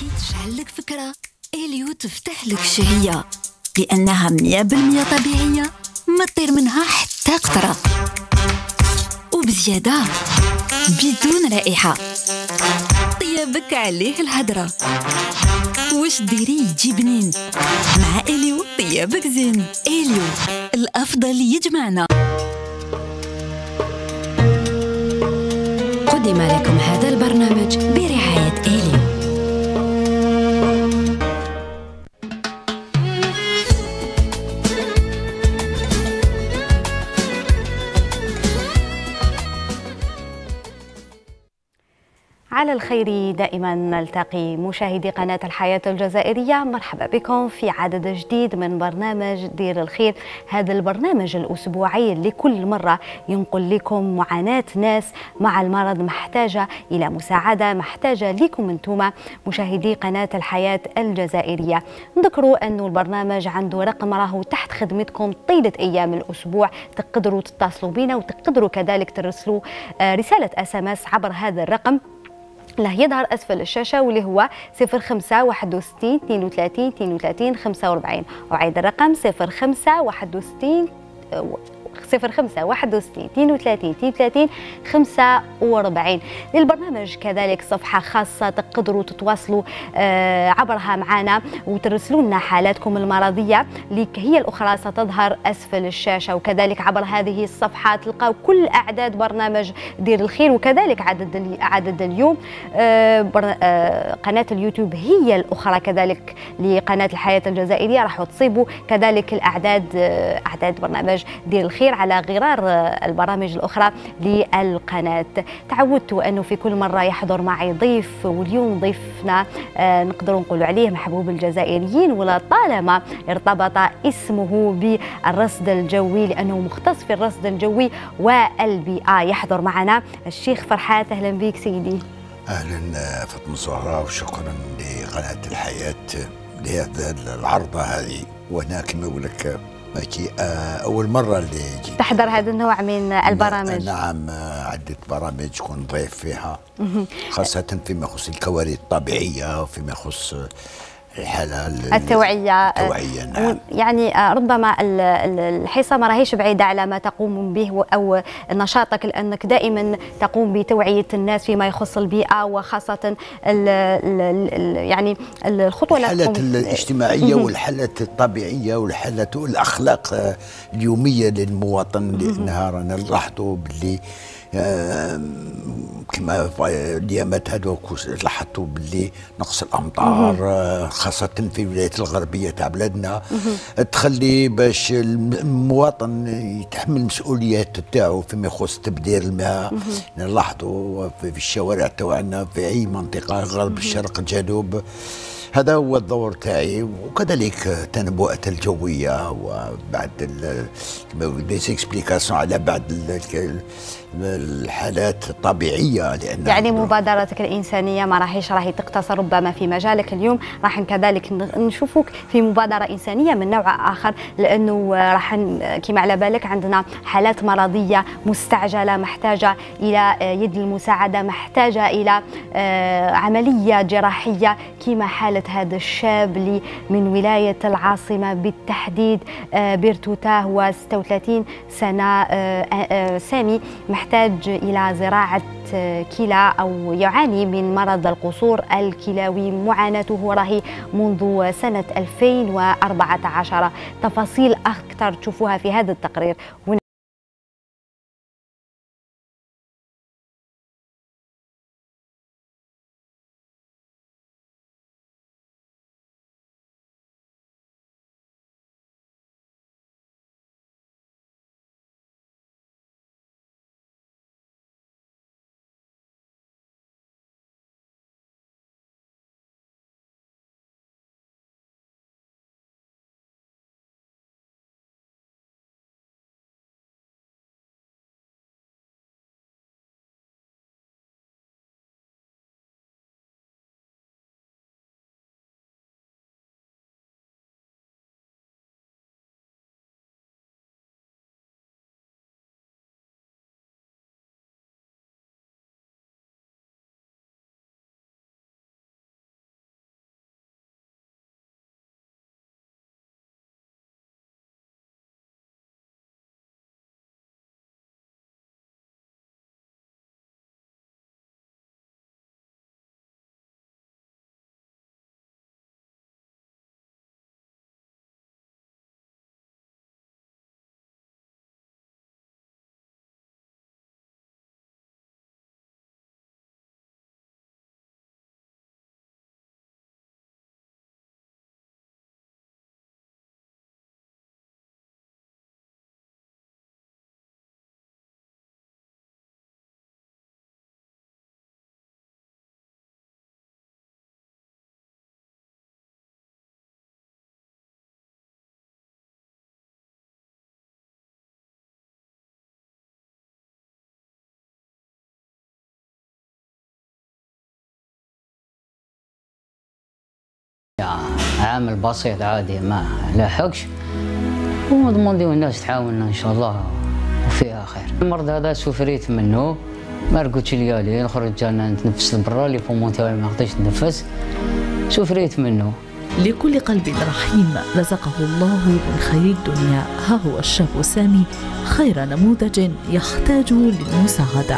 كي تشعل لك فكرة اليو تفتح لك شهية لأنها 100% طبيعية، ما تطير منها حتى قطرة، وبزيادة بدون رائحة. طيابك عليه الهدرة، واش ديري يجي بنين مع اليو طيابك زين. اليو الأفضل يجمعنا. قدم لكم هذا البرنامج برعاية اليو. على الخير دائما نلتقي مشاهدي قناة الحياة الجزائرية، مرحبا بكم في عدد جديد من برنامج دير الخير، هذا البرنامج الأسبوعي اللي كل مرة ينقل لكم معاناة ناس مع المرض محتاجة إلى مساعدة، محتاجة لكم انتم مشاهدي قناة الحياة الجزائرية. نذكروا أن البرنامج عنده رقم راهو تحت خدمتكم طيلة أيام الأسبوع، تقدروا تتصلوا بنا وتقدروا كذلك ترسلوا رسالة SMS عبر هذا الرقم اللي يظهر أسفل الشاشة واللي هو 056162323245. أعيد الرقم 056162323245. للبرنامج كذلك صفحة خاصة تقدروا تتواصلوا عبرها معنا وترسلوا لنا حالاتكم المرضية اللي هي الأخرى ستظهر أسفل الشاشة، وكذلك عبر هذه الصفحة تلقاو كل أعداد برنامج دير الخير، وكذلك عدد اليوم. قناة اليوتيوب هي الأخرى كذلك لقناة الحياة الجزائرية، راحوا تصيبوا كذلك الأعداد، أعداد برنامج دير الخير على غرار البرامج الأخرى للقناة. تعودت أنه في كل مرة يحضر معي ضيف، واليوم ضيفنا نقدر نقول عليه محبوب الجزائريين، ولا طالما ارتبط اسمه بالرصد الجوي لأنه مختص في الرصد الجوي والبيئة. يحضر معنا الشيخ فرحات، أهلا بك سيدي. أهلا فاطمة زهراء، وشكرا لقناة الحياة لهذا العرضة هذه، وأنا كما أقول لك أول مرة اللي جيت تحضر هذا النوع من البرامج. نعم، عدة برامج كنت ضيف فيها، خاصة فيما يخص الكوارث الطبيعية وفيما يخص الحالة التوعية. نعم، يعني ربما الحصة ما راهيش بعيدة على ما تقوم به أو نشاطك، لأنك دائما تقوم بتوعية الناس فيما يخص البيئة، وخاصة يعني الخطوة الحالات الاجتماعية والحالات الطبيعية والحالات والأخلاق اليومية للمواطن، لأنها رانا نلاحظوا باللي كما اليامات هذوك لاحظتوا باللي نقص الامطار خاصه في الولايات الغربيه تاع بلادنا تخلي باش المواطن يتحمل مسؤوليات تاعو فيما يخص تبذير الماء. نلاحظوا في الشوارع تاعنا في اي منطقه، غرب الشرق جنوب، هذا هو الدور تاعي. وكذلك التنبؤات الجويه وبعد ديزيكسبليكاسيون على بعض الحالات الطبيعيه، لان يعني مبادرتك الانسانيه ما راهي تقتصر ربما في مجالك. اليوم راح كذلك نشوفوك في مبادره انسانيه من نوع اخر، لانه راح كما على بالك عندنا حالات مرضيه مستعجله محتاجه الى يد المساعده، محتاجه الى عمليه جراحيه، كما حاله هذا الشاب اللي من ولايه العاصمه بالتحديد بيرتوتا، هو 36 سنه سامي، محتاج إلى زراعة كلى أو يعاني من مرض القصور الكلوي. معاناته راهي منذ سنة 2014. تفاصيل أكثر تشوفوها في هذا التقرير هنا. عامل بسيط عادي ما لاحقش، ونضمن الناس تعاوننا ان شاء الله وفيها خير. المرض هذا سفريت منه، ما رقدتش ليالي نخرج انا نتنفس برا، لي بومون تاعي ما قدرتش نتنفس، سفريت منه. لكل قلب رحيم رزقه الله من خير الدنيا، ها هو الشاب سامي خير نموذج يحتاج للمساعدة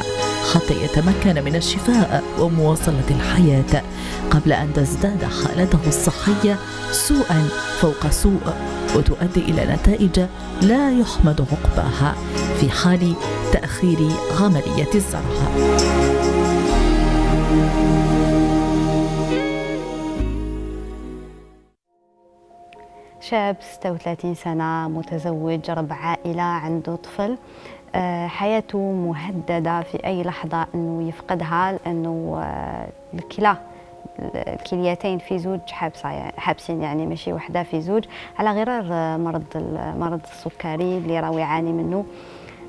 حتى يتمكن من الشفاء ومواصلة الحياة قبل أن تزداد حالته الصحية سوءا فوق سوء وتؤدي إلى نتائج لا يحمد عقباها في حال تأخير عملية الزراعة. شاب 36 سنة متزوج رب عائلة عنده طفل، حياته مهددة في أي لحظة أنه يفقدها، لأنه الكليتين في زوج حابسين، يعني ماشي وحدة في زوج، على غرار مرض السكري اللي راهو يعاني منه.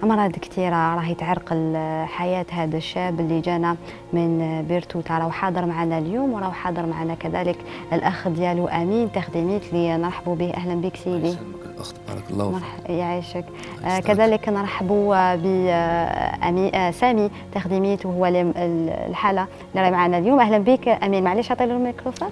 أمراض كثيرة راهي تعرقل حياة هذا الشاب اللي جانا من بيرتوتا، راهو حاضر معنا اليوم وراهو حاضر معنا كذلك الأخ ديالو أمين تخديميت اللي نرحبوا به. أهلا بك سيدي. أخت بارك الله فيك. يعيشك. كذلك نرحبوا بسامي تخديميت وهو الحالة اللي راهي معنا اليوم. أهلا بك أمين، معليش أعطي له الميكروفون.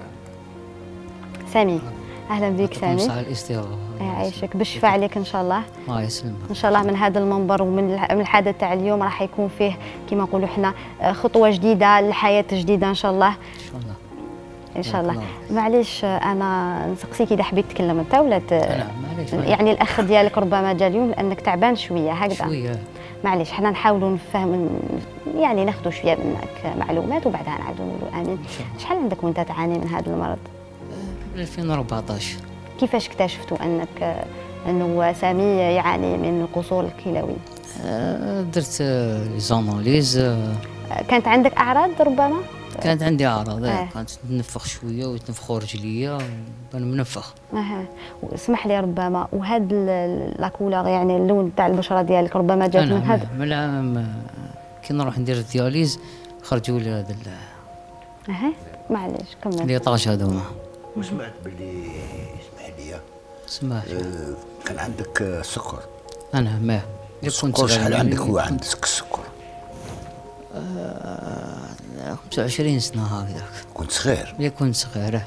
سامي أهلا بك سامي. صح الاستضافة. يعيشك، بالشفاء عليك ان شاء الله. الله يسلمك. ان شاء الله من هذا المنبر ومن الحدث تاع اليوم راح يكون فيه كما نقولوا حنا خطوه جديده لحياه جديده ان شاء الله. ان شاء الله. ان شاء الله. معليش انا نسقسيك اذا حبيت تتكلم انت ولا يعني الاخ ديالك ربما جا اليوم لانك تعبان شويه هكذا. شويه. معليش حنا نحاولوا نفهم يعني ناخذوا شويه منك معلومات وبعدها نعاودوا نقولوا امين. شحال عندك وانت تعاني من هذا المرض؟ 2014. كيفاش اكتشفتوا انك انه سامي يعاني من القصور الكلوي؟ درت زاناليز. كانت عندك اعراض ربما؟ كانت عندي اعراض، كانت ننفخ شويه وتنفخوا رجليا وننفخ. اسمح لي ربما وهذا لاكولور يعني اللون تاع البشره ديالك ربما جات من هذا؟ من العام كي نروح ندير الدياليز خرجوا لي هذا معليش كمل لي طاش هذوما. وسمعت باللي سمح لي كان عندك سكر. انا ما السكر شحال عندك؟ هو عندك السكر 25 سنه هكذاك. كنت صغير ملي كنت صغيره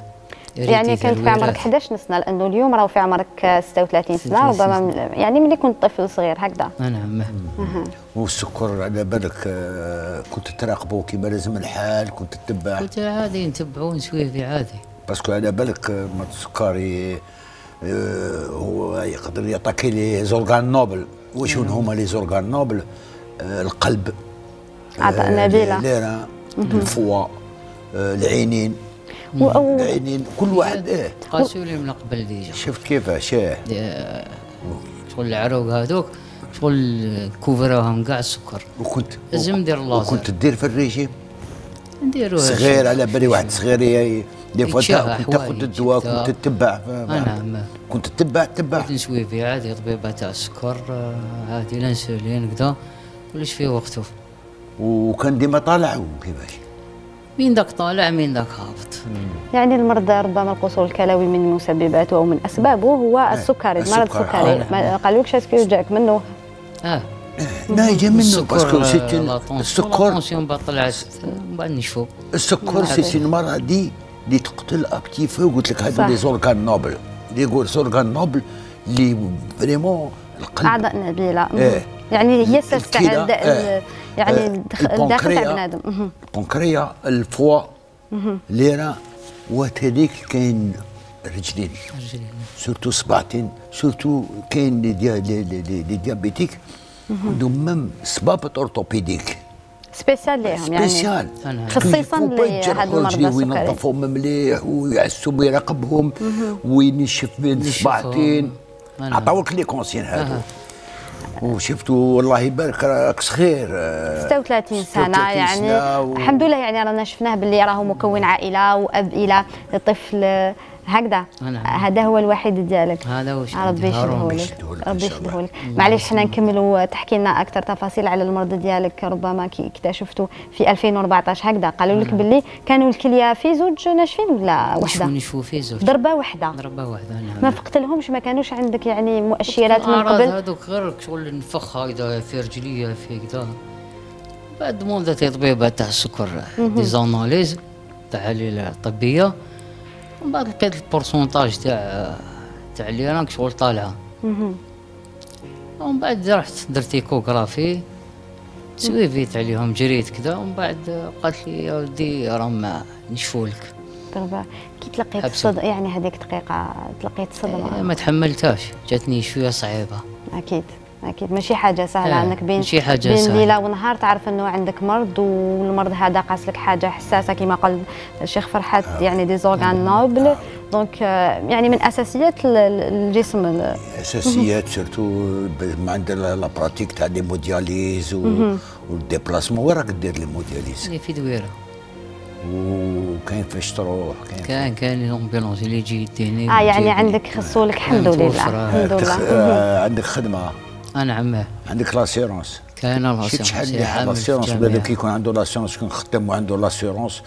يعني كنت في عمرك 11 سنه، لانه اليوم راهو في عمرك 36 سنه ربما، يعني ملي كنت طفل صغير هكذا. نعم. والسكر على بالك كنت تراقبه كما لازم الحال؟ كنت تتبع؟ كنت عادي نتبعو نسويه في عادي، باسكو على بالك ما السكري هو يقدر يطاكي لي زورغان نوبل. وشون هما لي زورغان نوبل؟ القلب، الليرة، الفوا، العينين. العينين كل واحد ايه قاسوا لي من قبل ديجا. شفت كيفاش ايه شغل العروق هذوك شغل كوفراهم كاع السكر. وكنت لازم ندير الله. وكنت دير في الريجيم نديروه صغير على بالي واحد صغير دي فوا تاخذ الدواء. كنت تتبع؟ نعم كنت تتبع. كنت نسوي في عادي طبيبه تاع السكر عادي لانسولين كذا كلش في وقته. وكان ديما طالع كيفاش؟ مين داك طالع مين داك هابط. يعني المرض ربما القصور الكلوي من مسبباته او من اسبابه هو السكري، مرض السكري. ما قالولكش اسكو جاك منه؟ لا يجي منه باسكو السكر السكر سي مرض اللي تقتل اكتيفه. قلت لك هذو لي زورغان نوبل، لي زورغان نوبل اللي فريمون القلب اعضاء نبيله. يعني هي تستعد يعني الداخل تاع بنادم. البنكريا، الفوا، ليرة، وهذيك كاين الرجلين سورتو صباعتين، سورتو كاين لي ديابيتيك عندهم ميم صبابط اورتوبيديك سبيسيال ليهم، يعني سبيسيال خصيصا لهذو المرضى السكري. وينظفوهم مليح ويعسهم ويراقبهم وينشف بين الصباعتين. عطاوك لي كونسين هذو وشفتوا الله يبارك راك صغير 36 سنة يعني الحمد لله. يعني رانا شفناه باللي راهو مكون عائلة وأب إلى طفل هكذا، هذا هو الوحيد ديالك. هذا هو الشيء. ربي يشدهولك، ربي يشدهولك. معليش حنا نكملوا، تحكي لنا اكثر تفاصيل على المرض ديالك. ربما كي اكتشفتوا في 2014 هكذا قالوا لك باللي كانوا الكليه في زوج ناشفين ولا وحده؟ نشفوا في زوج، ضربه وحده. ضربه وحده نعم. ما فقت لهمش، ما كانوش عندك يعني مؤشرات من قبل؟ هذوك غير شغل نفخ هكذا في رجليا في هكذا. بعد موندة طبيبه تاع السكر دي زاناليز تحاليل الطبيه، ومن بعد لقيت البورسونتاج تاع اللي راك شغل طالعه. ومن بعد رحت درت ايكوغرافي، تسويفيت عليهم، جريت كذا. ومن بعد قالت لي يا ودي راهم نشفولك. طبعا كي تلقيت الصدمه يعني هذيك الدقيقه تلقيت الصدمه ما تحملتهاش، جاتني شويه صعيبه. اكيد اكيد ماشي حاجه سهله انك بين ليله ونهار تعرف انه عندك مرض، والمرض هذا قاص لك حاجه حساسه كما قال الشيخ فرحات يعني دي زورغان نوبل. دونك يعني من اساسيات الجسم، اساسيات سيرتو ما عندنا لا براتيك تاع لي مودياليز والديبلاسمون. وين راك دير لي مودياليز؟ في دويره. وكاين فاش تروح كاين لومبيلونس اللي يجي يديني. يعني عندك خصولك الحمد لله، الحمد لله عندك خدمه. نعم عندك لاسيرونس. كاين لاسيرونس. شفت شحال اللي حاب لاسيرونس، بدا كي يكون عنده لاسيرونس يكون خدام وعنده لاسيرونس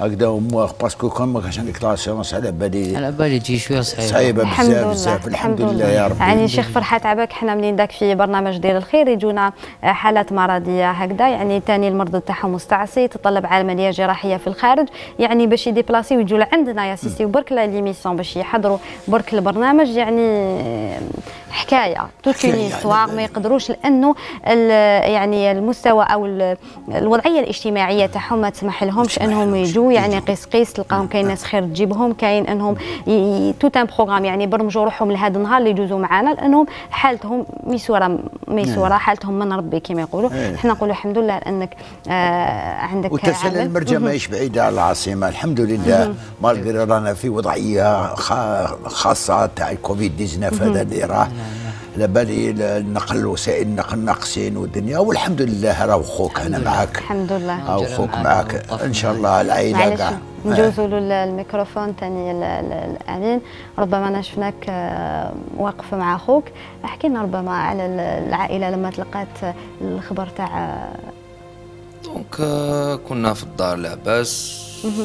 هكذا هو، باسكو كون ما كانش عندك لاسيرونس على بالي تجي شويه صعيبه، صعيبه بزاف بزاف. الحمد لله يا ربي. يعني شيخ فرحات عباك حنا منين داك في برنامج دير الخير يجونا حالات مرضيه هكذا، يعني ثاني المرض تاعهم مستعصي تطلب عمليه جراحيه في الخارج، يعني باش يديبلاسيو يجوا لعندنا يا سيسي برك لا ليميسيون باش يحضروا برك البرنامج، يعني حكايه توتيني سواغ ما يقدروش، لانه يعني المستوى او الوضعيه الاجتماعيه تاعهم ما تسمح لهمش انهم يجوا. يعني قيس قيس تلقاهم كاين ناس خير تجيبهم، كاين انهم توت ان بروغرام يعني برمجوا روحهم لهذا النهار اللي يجوزوا معنا، لانهم حالتهم ميسوره ميسوره، حالتهم من ربي كما يقولوا. حنا نقولوا الحمد لله انك عندك وتسهل. المرجع ماهيش بعيده على العاصمه الحمد لله، مالغري رانا في وضعيه خاصه تاع الكوفيد 19 هذا اللي راه على بالي النقل وسائل النقل ناقصين والدنيا، والحمد لله راهو خوك انا معاك الحمد لله، راهو خوك معاك ان شاء الله العائله كاع. نجوزوا له الميكروفون ثاني الامين، ربما انا شفناك واقف مع خوك، احكي لنا ربما على العائله لما تلقات الخبر تاع. دونك كنا في الدار لاباس،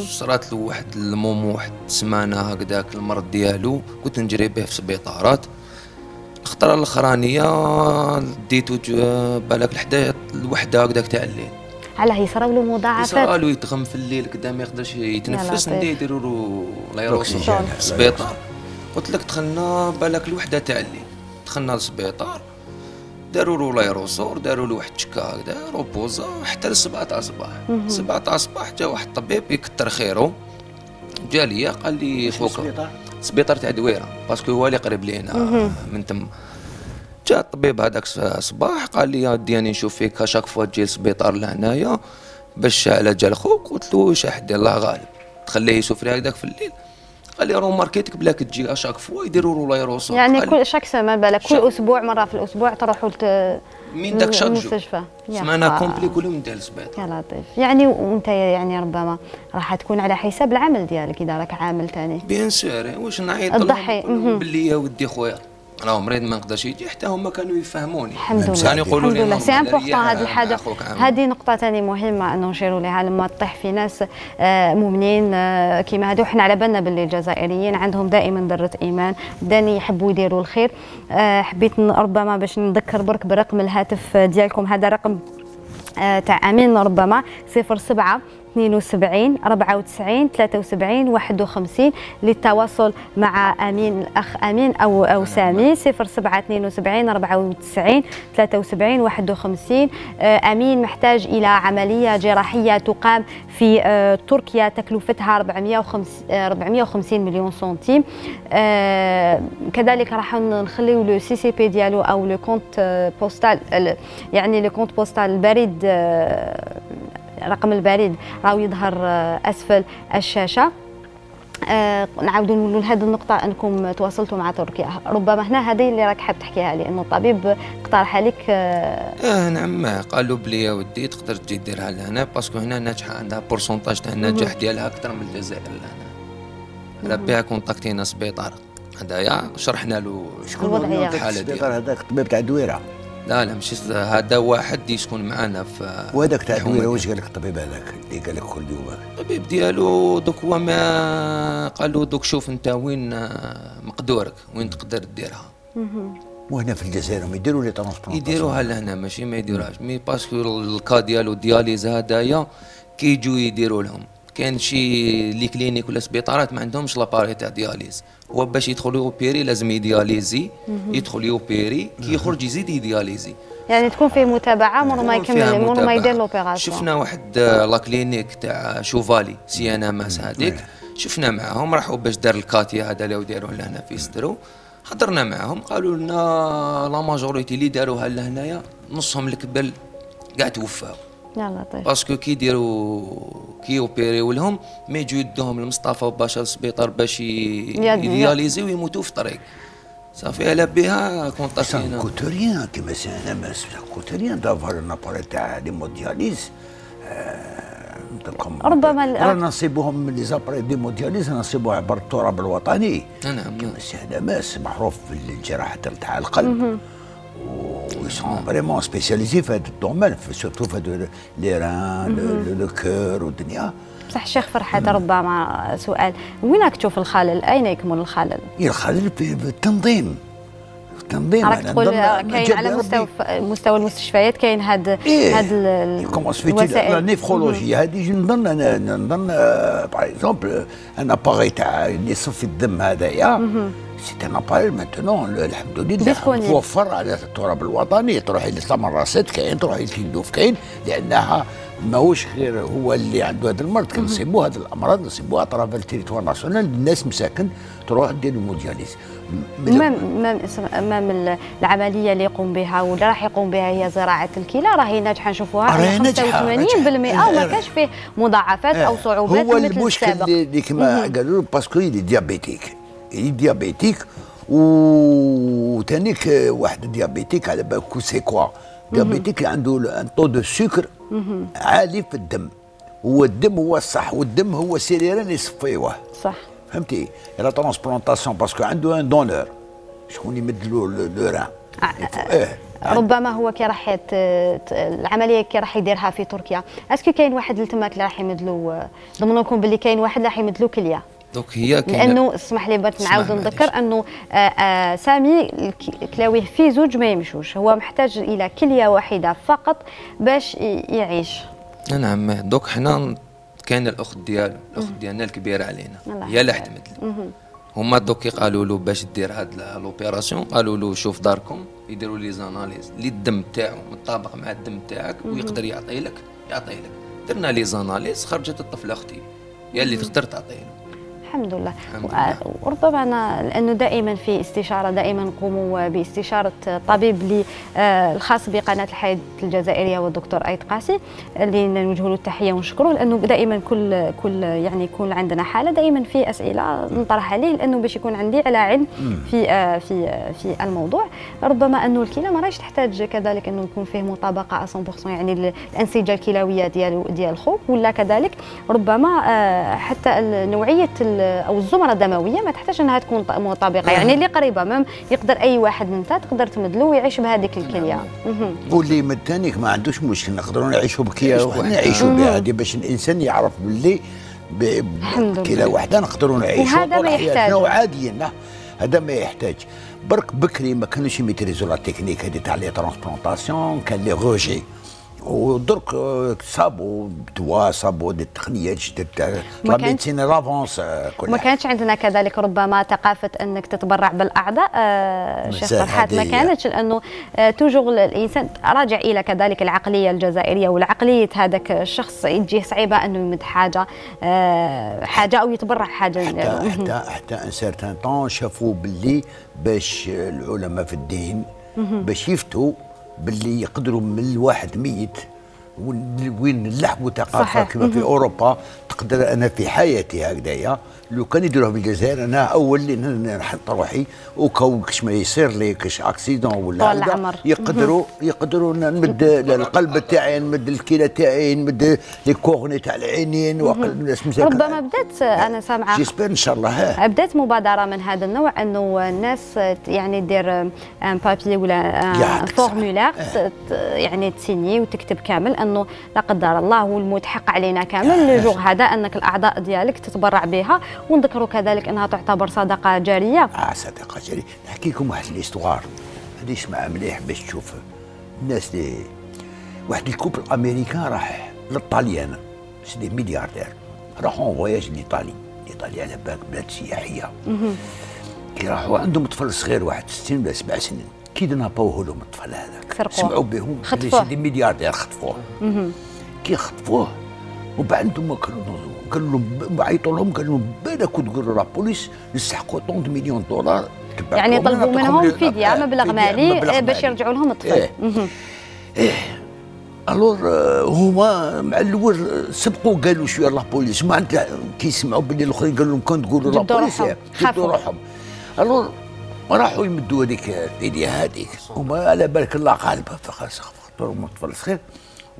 صرات له واحد المومو واحد السمانه هكذاك المرض ديالو، كنت نجري به في السبيطارات. الخطره الاخرانيه ديتو بالك الحدايه الوحده هكذاك تاع الليل، علاه يصراو له مضاعفات، يصراو له يتغم في الليل كدا ما يقدرش يتنفس، ندير يديروا له لايروسون في السبيطار. قلت لك دخلنا بالك الوحده تاع الليل، دخلنا للسبيطار داروا له لايروسور، داروا له واحد الشكا هكذا روبوزا حتى ل 7 تاع الصباح. 7 تاع الصباح جا واحد الطبيب يكثر خيره، جا ليا قال لي خوك السبيطار تاع دويره باسكو هو اللي قريب لينا من تم. جاء الطبيب هذاك الصباح قال لي يا ودي اني نشوف فيك شاك فوا تجي للسبيطار لهنايا باش علاجها لخوك. قلت له شاحد الله غالب تخليه يسوفري هكذاك في الليل. قال لي راه ماركيتك بلاك تجي شاك فوا يديروا له لايروسور، يعني كل شاك سما بالك كل اسبوع مره في الاسبوع تروحوا من داك شاك المستشفى سمعنا كومبلي كلهم ندير السبيطار. يا لطيف، يعني وانت يعني ربما راح تكون على حساب العمل ديالك اذا راك عامل ثاني. بيان سور واش نعيط لهم باللي يا ودي خويا راه مريض ما نقدرش يجي، حتى هما كانوا يفهموني. الحمد لله الحمد لله سي امبورطون هذه الحاجه، هذه نقطه ثاني مهمه انه نشيروا لها لما تطيح في ناس مؤمنين كيما هادو. حنا على بالنا باللي الجزائريين عندهم دائما ذره ايمان، داني يحبوا يديروا الخير. حبيت ربما باش نذكر برك برقم الهاتف ديالكم، هذا رقم تاع امين ربما 07 72 94 73 51 للتواصل مع امين الاخ امين او سامي 07 72 94 73 51. امين محتاج الى عمليه جراحيه تقام في تركيا تكلفتها 450 مليون سنتيم. كذلك راح نخليو لو سي سي بي ديالو او لو كونت بوستال، يعني لو كونت بوستال البريد، رقم البريد راهو يظهر اسفل الشاشه. نعاودوا نقولوا لهذه النقطه انكم تواصلتوا مع تركيا، ربما هنا هذه اللي راك حاب تحكيها لي انه الطبيب اقترح عليك. نعم قالوا بلي يا ودي تقدر تجي ديرها لهنا باسكو هنا ناجحه، عندها بورسونتاج تاع النجاح ديالها اكثر من الجزائر لهنا. ربيع كونتاكتينا السبيطار هذايا، شرحنا له شكون الوضعيه السبيطار هذاك الطبيب تاع الدويره. لا لا ماشي هذا، واحد يسكن معنا في وهذاك تاع الدويره. واش قال لك الطبيب هذاك اللي قال لك كل يوم؟ الطبيب ديالو دوك هو ما قال له دوك شوف انت وين مقدورك وين تقدر ديرها. وهنا في الجزائر ما يديروا لي ترونسبور، يديروها لهنا ماشي ما يديروهاش، مي باسكو الكا ديالو دياليز هذايا كيجيو يديروا لهم. كان شي لي كلينيك ولا سبيطارات ما عندهمش لاباري تاع دياليز، هو باش يدخل يوبيري لازم يدياليزي، يدخل يوبيري كي يخرج يزيد يدياليزي، يعني تكون فيه متابعه مور ما يكمل مور ما يدير لوبيراسيون. شفنا واحد لا كلينيك تاع شوفالي سيانا ماس هذيك، شفنا معاهم راحوا باش دار الكاتيا هذا اللي داروه لهنا في سترو، هضرنا معاهم قالوا لنا لا ماجوريتي اللي داروها لهنايا نصهم الكبل كاع توفاو. يلاه طيب باسكو كيديروا كيوبيريو لهم ما يجيو يدوهم لمصطفى باشا السبيطار باش يدياليزيو ويموتوا في الطريق. صافي على بها كونطاكتينا كوتريان كيما سانا ماس كوتريان دافار لاباري تاع لي مو دياليز. ربما رانا نصيبوهم لي زابري ديمودياليز نصيبوها عبر التراب الوطني. نعم كيما سي هذا ماس معروف في الجراحه تاع القلب ويسون فريمون سبيسياليزي في هذا الدومين سورتو في لي ران لو كور والدنيا. بصح الشيخ فرحات ربما سؤال، وين راك تشوف الخلل؟ اين يكمن الخلل؟ الخلل في التنظيم. التنظيم راك تقول كاين على مستوى المستشفيات كاين هاد الوسائل النيفرولوجيا هذه. نظن انا نظن باغ اكزومبل ان اباري تاع اللي يصفي الدم هذايا سي ان اباري مانتونون الحمد لله توفر على التراب الوطني. تروحي للسمراسات كاين، تروحي للكندوف كاين، لانها ماهوش غير هو اللي عنده هذا المرض، كنصيبوا هذه الامراض نصيبوها طرافا التريتوار ناسيونال. الناس مساكن تروح دير المودياليز. مام العمليه اللي يقوم بها ولا راح يقوم بها هي زراعه الكلى، راهي ناجحه نشوفوها 85% وما كانش فيه مضاعفات او صعوبات مثل السابق. هو المشكل اللي كما قالوا باسكو لي ديابيتيك وتانيك واحد ديابيتيك على بالكو سي كوا ديابيتيك عنده ان طو دو سكر عالي في الدم، والدم هو الصح والدم هو السريران يصفيوه صح، فهمتي؟ لا ترونسبلونطاسيون باسكو عنده ان دونور شكون يمد له لو ران. ربما هو كي راح العمليه كي راح يديرها في تركيا اسكو كاين واحد لتماك اللي راح يمد له، ضمنكم باللي كاين واحد راح يمد له كليه. دوك هي كاين لانه اسمح لي بغيت نعاود نذكر انه سامي كلاويه في زوج ما يمشوش، هو محتاج الى كليه واحده فقط باش يعيش. نعم دوك حنا كاين الاخت ديالو، الاخت ديالنا الكبيره علينا هي اللي حتمد له. هما دوك قالوا له باش دير هاد لوبيراسيون قالوا له شوف داركم يديروا لي زاناليز لي الدم تاعو متطابق مع الدم تاعك ويقدر يعطي لك درنا لي زاناليز خرجت الطفله اختي هي اللي تقدر تعطي له. الحمد لله. وربما أنا لأنه دائما في استشارة دائما نقوموا باستشارة طبيب الخاص بقناة الحياة الجزائرية والدكتور أيد قاسي اللي نوجه له التحية ونشكره، لأنه دائما كل يعني يكون عندنا حالة دائما في أسئلة نطرحها عليه لأنه باش يكون عندي على علم في في في الموضوع. ربما أنه الكلى ما راهيش تحتاج كذلك أنه يكون فيه مطابقة 100% يعني الأنسجة الكلوية ديال الخوف، ولا كذلك ربما حتى نوعية او الزمره الدمويه ما تحتاج انها تكون مطابقه، يعني اللي قريبه مام يقدر اي واحد من تقدر تمدلو ويعيش بهذيك الكليه. واللي من ثانيك ما عندوش مشكل نقدروا نعيشوا بكليه وحده نعيشوا بها هذه باش الانسان يعرف باللي بكليه وحده نقدروا نعيشوا وهذا ما يحتاج عاديا. هذا ما يحتاج برك بكري ما كانوش يميتريزو لا تكنيك هذه تاع لي ترونسبلونطاسيون كان لي روجي، ودرك صابوا دواء صابوا دي التقنيات جدد تاع الميديسين لافونس كلها. ما كانتش عندنا كذلك ربما ثقافه انك تتبرع بالاعضاء. شيخ فرحات ما كانتش لانه توجور الانسان راجع الى كذلك العقليه الجزائريه والعقليه هذاك الشخص يجيه صعيبه انه يمد حاجه حاجه او يتبرع حاجه. حتى ان سيرتان طون شافوا باللي باش العلماء في الدين باش يفتوا باللي يقدروا من الواحد ميت وين نلحقوا ثقافه كما في اوروبا تقدر انا في حياتي هكذايا لو كان يديروه بالجزائر انا اول اللي نحط روحي وكو كش ما يصير لي كش اكسيدون ولا يقدروا نمد القلب تاعي، نمد الكلى تاعي، نمد لي كورني تاع العينين ربما بدات انا سامعه جيسبر ان شاء الله بدات مبادره من هذا النوع انه الناس يعني دير ان بابي ولا فورمولير يعني تسيني وتكتب كامل انه لا قدر الله والموت حق علينا كامل لو جوغ هذا انك الاعضاء ديالك تتبرع بها ونذكروا كذلك انها تعتبر صدقه جاريه. صدقه جاريه. نحكي لكم واحد ليستوار هذه اسمع مليح باش تشوف الناس اللي واحد الكوبل امريكان راح للطاليان سي دي ملياردير راحوا فواياج لايطالي. ايطاليا على بالك بلاد سياحيه. كي راحوا عندهم طفل صغير واحد 60 ولا 7 سنين كي نابوه لهم الطفل هذاك سمعوا بهم سي دي ملياردير خطفوه. كي خطفوه وبعدهم ما كانوا قالوا عيطوا لهم قالوا بالك تقولوا لا بوليس نستحقوا 30 مليون دولار يعني طلبوا منهم فديه مبلغ مالي باش يرجعوا لهم الطفل. إيه. الور هما مع الاول سبقوا قالوا شويه لا بوليس ما عندها كي يسمعوا باللي الاخرين قالوا لهم كان تقولوا لا بوليس خافوا روحهم. الور راحوا يمدوا هذيك الفديه هذيك هما على بالك الله غالبه فخاص خاطر الطفل صغير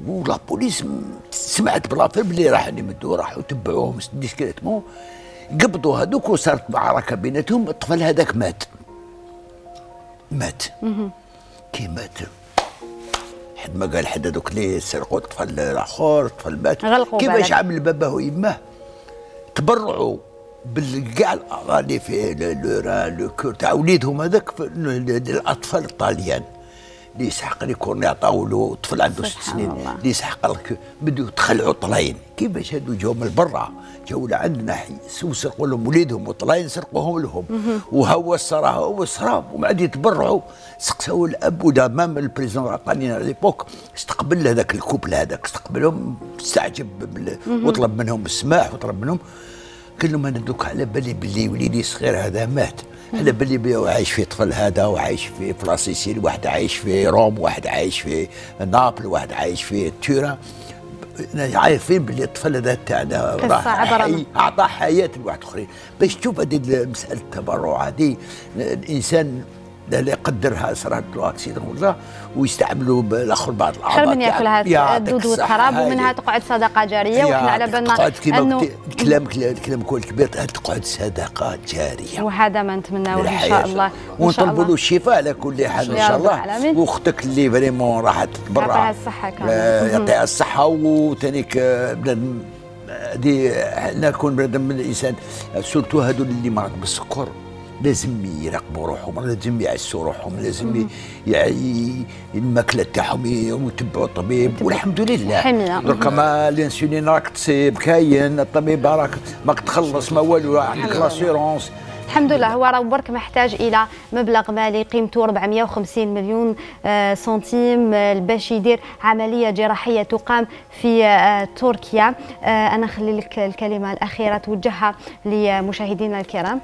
ولا بوليس سمعت بلافير بلي راح يمدوا راحوا تبعوهم ديسكريتمون قبضوا هذوك وصارت معركه بيناتهم الطفل هذاك مات كي مات حد ما قال حد هذوك اللي سرقوا الطفل الاخر الطفل مات كيفاش عمل باباه ويماه تبرعوا بالكاع الاعضاء اللي فيه لو ران لو كور تاع وليدهم هذاك الاطفال الطاليان اللي يسحق لي كورني عطاو له طفل عنده 6 سنين اللي يسحق لك بدو تخلعوا طلاين كيفاش هادو جاو من برا جاو لعندنا وسرقوا لهم وليدهم وطلاين سرقوهم لهم وهو الصراحه هو الصراب ومن بعد يتبرعوا سقساو الاب ودا مام البريزون العقلاني على ليبوك استقبل هذاك الكوبل هذاك استقبلهم استعجب وطلب منهم السماح وطلب منهم قال لهم انا دوك على بالي بلي وليدي الصغير هذا مات على بالي عايش في طفل هذا وعايش في فرانسيسيل واحد عايش في روم واحد عايش في نابل واحد عايش في تورا عارفين باللي الطفل هذا تاعنا اعطى حياه لواحد اخرين باش تشوف هذه مساله التبرع هذه الانسان لا يقدرها صرات له اكسيدون ولا ويستعملوا بالاخر بعض الاعضاء شحال من ياكلها الدود وتخرب ومنها تقعد صدقه جاريه وحنا على بالنا انه الكلام كل كبير تقعد صدقه جاريه وهذا ما نتمناوه ان شاء الله ونطلبوا له الشفاء على كل حال ان شاء الله واختك اللي فريمون راح تتبرع يعطيها الصحه كامل يعطيها الصحه وثانيك هذه حنا نكون بنادم من الانسان سورتو هذول اللي مرض بالسكر لازم يراقبوا روحهم، لازم يعسوا روحهم، لازم الماكله تاعهم يتبعوا الطبيب والحمد لله. دركا ما الانسولين راك تصيب كاين، الطبيب راك ماك تخلص ما والو عندك لاسيرونس. الحمد لله هو راه برك محتاج الى مبلغ مالي قيمته 450 مليون سنتيم باش يدير عمليه جراحيه تقام في تركيا. انا نخلي لك الكلمه الاخيره توجهها لمشاهدينا الكرام.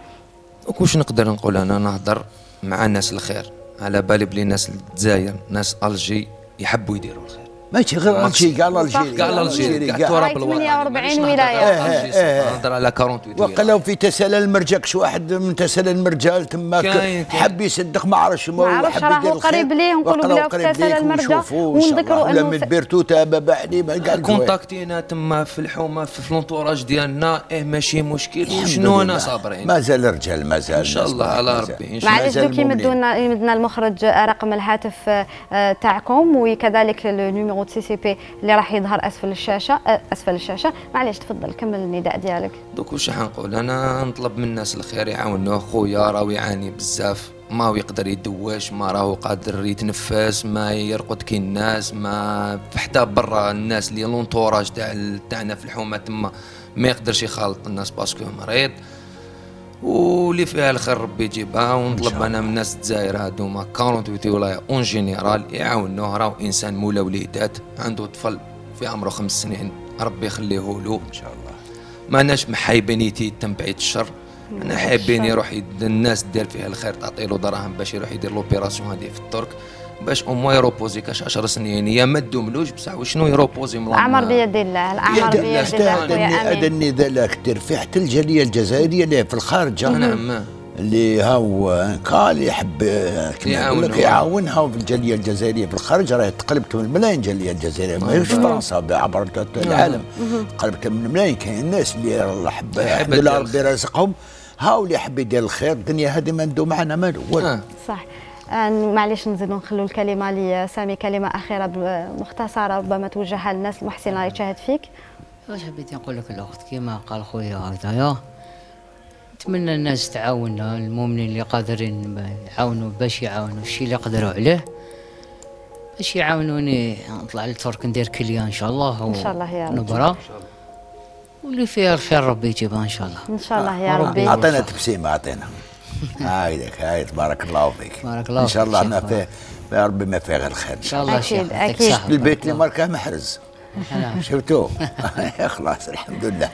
وكوش نقدر نقول انا نهضر مع ناس الخير على بالي بلي ناس الجزائر ناس الجي يحبوا يديروا الخير ماشي غير الجي كاع الجي كاع الجي كاع تراب الوطن 48 ولايه نهضر على 48 وقالوا في تسالل مرجكش واحد من تسالل مرجال تماك حب يصدق ما عرفش ما حب يدير قريب ليه نقولوا بلا في تسالل مرجا ونذكروا انه من بيرتوتا بابا علي ما كونتاكتينا تما في الحومه في لونطوراج ديالنا ماشي مشكل شنو انا صابرين مازال الرجال مازال ان شاء الله على ربي معليش دوك يمدنا المخرج رقم الهاتف تاعكم وكذلك النيميرو سي سي بي اللي راح يظهر اسفل الشاشه معليش تفضل كمل النداء ديالك. دوك واش حنقول انا نطلب من الناس الخير يعاونوه خويا راهو يعاني بزاف ما يقدر يدواش ما راهو قادر يتنفس ما يرقد كي الناس ما حتى برا الناس اللي لونطوراج تاعنا في الحومه تما ما يقدرش يخالط الناس باسكو مريض واللي فيها الخير ربي يجيبها ونطلب انا من الناس الجزائر هذوما 48 ولايه اون جينيرال يعاونوه راهو انسان مولى وليدات عنده طفل في عمره 5 سنين ربي يخليه له ان شاء الله ماناش محايبين يتم بعيد الشر انا حابين يروح الناس دير فيها الخير تعطي له دراهم باش يروح يدير لوبيراسيون هذه في الترك باش أمه يروبوزي كاش 10 سنين هي ما تدوملوش بصح وشنو يروبوزي مراه. الأمر بيد الله، الأمر بيد الله خويا أمين. هذا النضال كثير في حتى الجالية الجزائرية اللي في الخارج نعم اللي هاو كال يحب يعاونها في الجاليه الجزائريه في الخارج. راه تقلبت من ملايين جاليه الجزائريه ماهيش فرنسا عبر العالم، تقلبت من ملايين. كاين ناس اللي الله يحب الحمد لله ربي رزقهم هاو اللي يحب يدير الخير. الدنيا هذه ما ندو معنا مالو والو صح. معليش نزيدو نخلو الكلمه لسامي، كلمه اخيره مختصره ربما توجهها للناس المحسنه اللي تشاهد فيك. واش حبيت نقول لك الاخت كيما قال خويا هكذايا، نتمنى الناس تعاون المؤمنين اللي قادرين يعاونوا باش يعاونوا الشيء اللي قدروا عليه باش يعاونوني نطلع لترك ندير كليه ان شاء الله. ان شاء الله يا رب. نبره واللي فيها الخير ربي يجيبها ان شاء الله. ان شاء الله يا ربي. اعطينا تبسيمه اعطينا. هايدك هاي تبارك الله فيك. بارك الله. ان شاء الله ما فيه يا ربي ما فيه غير الخير ان شاء الله. اكيد اكيد. البيت اللي ماركه محرز شفتوه خلاص الحمد لله.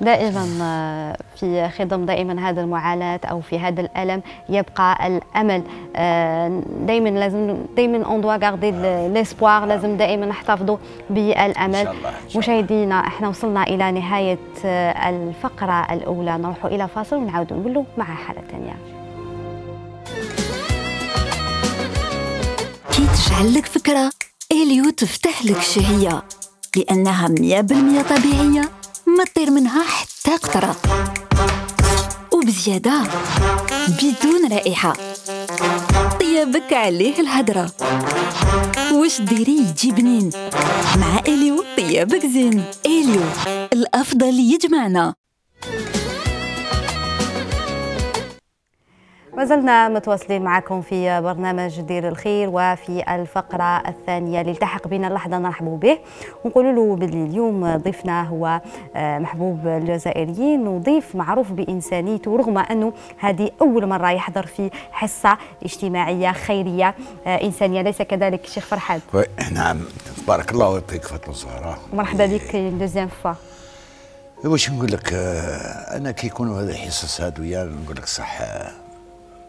دائما في خضم دائما هذا المعاناة أو في هذا الألم يبقى الأمل. دائما لازم دائما اون دوا غاردي ليسبوار، لازم دائما نحتفظوا بالأمل. مشاهدينا احنا وصلنا إلى نهاية الفقرة الأولى، نروحوا إلى فاصل ونعاودوا نقولوا مع حالة ثانية. كي تشعل لك فكرة اليو تفتح لك شهية لأنها 100% طبيعية ما تطير منها حتى قطرة، وبزيادة بدون رائحة طيابك عليه الهدرة. واش ديري يجي بنين مع اليو طيابك زين. اليو الأفضل يجمعنا. مازلنا متواصلين معكم في برنامج دير الخير وفي الفقرة الثانية اللي التحق بنا اللحظة نرحبوا به ونقول له باللي اليوم ضيفنا هو محبوب الجزائريين وضيف معروف بإنسانيته، رغم أنه هذه أول مرة يحضر في حصة اجتماعية خيرية إنسانية، ليس كذلك شيخ فرحات؟ نعم بارك الله ويعطيك فاطمة الزهراء. مرحبا بك دوزيام فوا. واش نقول لك أنا كي يكونوا هذه الحصص هذويا نقول لك صح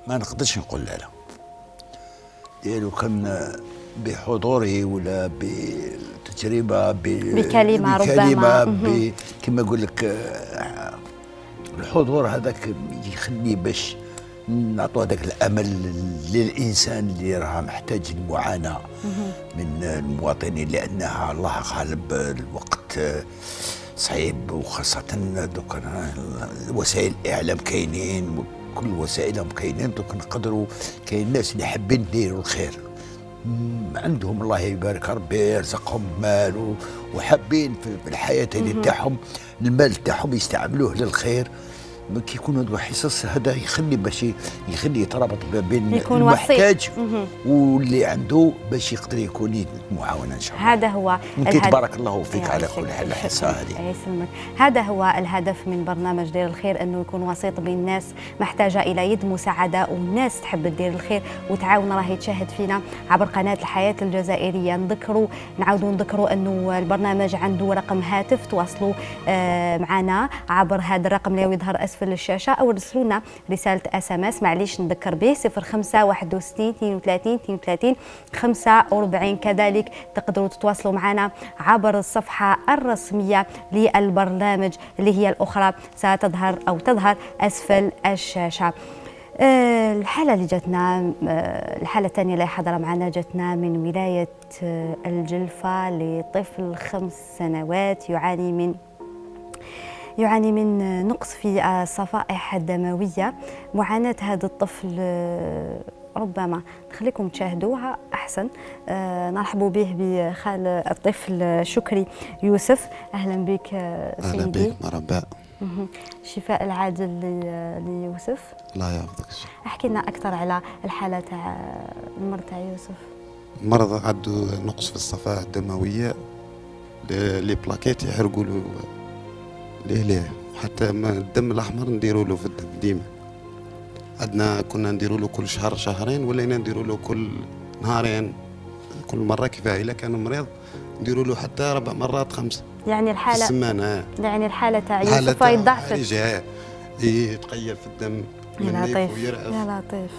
ما نقدرش نقول لا. لو كان بحضوري ولا بتجربه بكلمه ربما كما نقول لك الحضور هذاك يخلي باش نعطوا هذاك الامل للانسان اللي راه محتاج المعاناه من المواطنين، لانها الله غالب الوقت صعيب وخاصه دوك وسائل الاعلام كاينين كل وسائلهم كاينين. دوك نقدروا كاين الناس اللي حابين يديروا الخير عندهم الله يبارك ربي يرزقهم مال وحابين في الحياه اللي تاعهم المال تاعهم يستعملوه للخير. كي يكونوا هذو الحصص هذا يخلي باش يخلي يترابط بين المحتاج واللي عنده باش يقدر يكون معاون ان شاء الله. هذا هو تبارك الله فيك على كل حال الحصه هذه. هذا هو الهدف من برنامج دير الخير، انه يكون وسيط بين الناس محتاجه الى يد مساعده والناس تحب تدير الخير وتعاون. راهي تشاهد فينا عبر قناه الحياه الجزائريه. نذكروا نعاودوا نذكروا انه البرنامج عنده رقم هاتف، تواصلوا معنا عبر هذا الرقم اللي يظهر اسفل الشاشه او ارسلوا لنا رساله اس ام اس، معليش نذكر به 05 61 32 32 45. كذلك تقدروا تتواصلوا معنا عبر الصفحه الرسميه للبرنامج اللي هي الاخرى ستظهر او تظهر اسفل الشاشه. الحاله اللي جاتنا الحاله الثانيه اللي حاضره معنا جاتنا من ولايه الجلفه لطفل 5 سنوات يعاني من نقص في الصفائح الدموية. معاناة هذا الطفل ربما نخليكم تشاهدوها أحسن. نرحبوا به بخال الطفل شكري يوسف. أهلا بك سيدي. أهلا بك مرحبا. الشفاء العاجل ليوسف الله يحفظك. أحكي لنا أكثر على الحالة تاع المرض تاع يوسف. المرض عنده نقص في الصفائح الدموية، لي بلاكيت يحرقوا له ليه حتى ما الدم الاحمر نديروا له في الدم ديما. عندنا كنا نديروا له كل شهر شهرين ولينا نديروا له كل نهارين كل مره كفايه. الا كان مريض نديروا له حتى 4 مرات 5 يعني الحاله في السمانه. يعني الحاله تاع يوسف ضعفت يتقيل في الدم يا لطيف يا لطيف.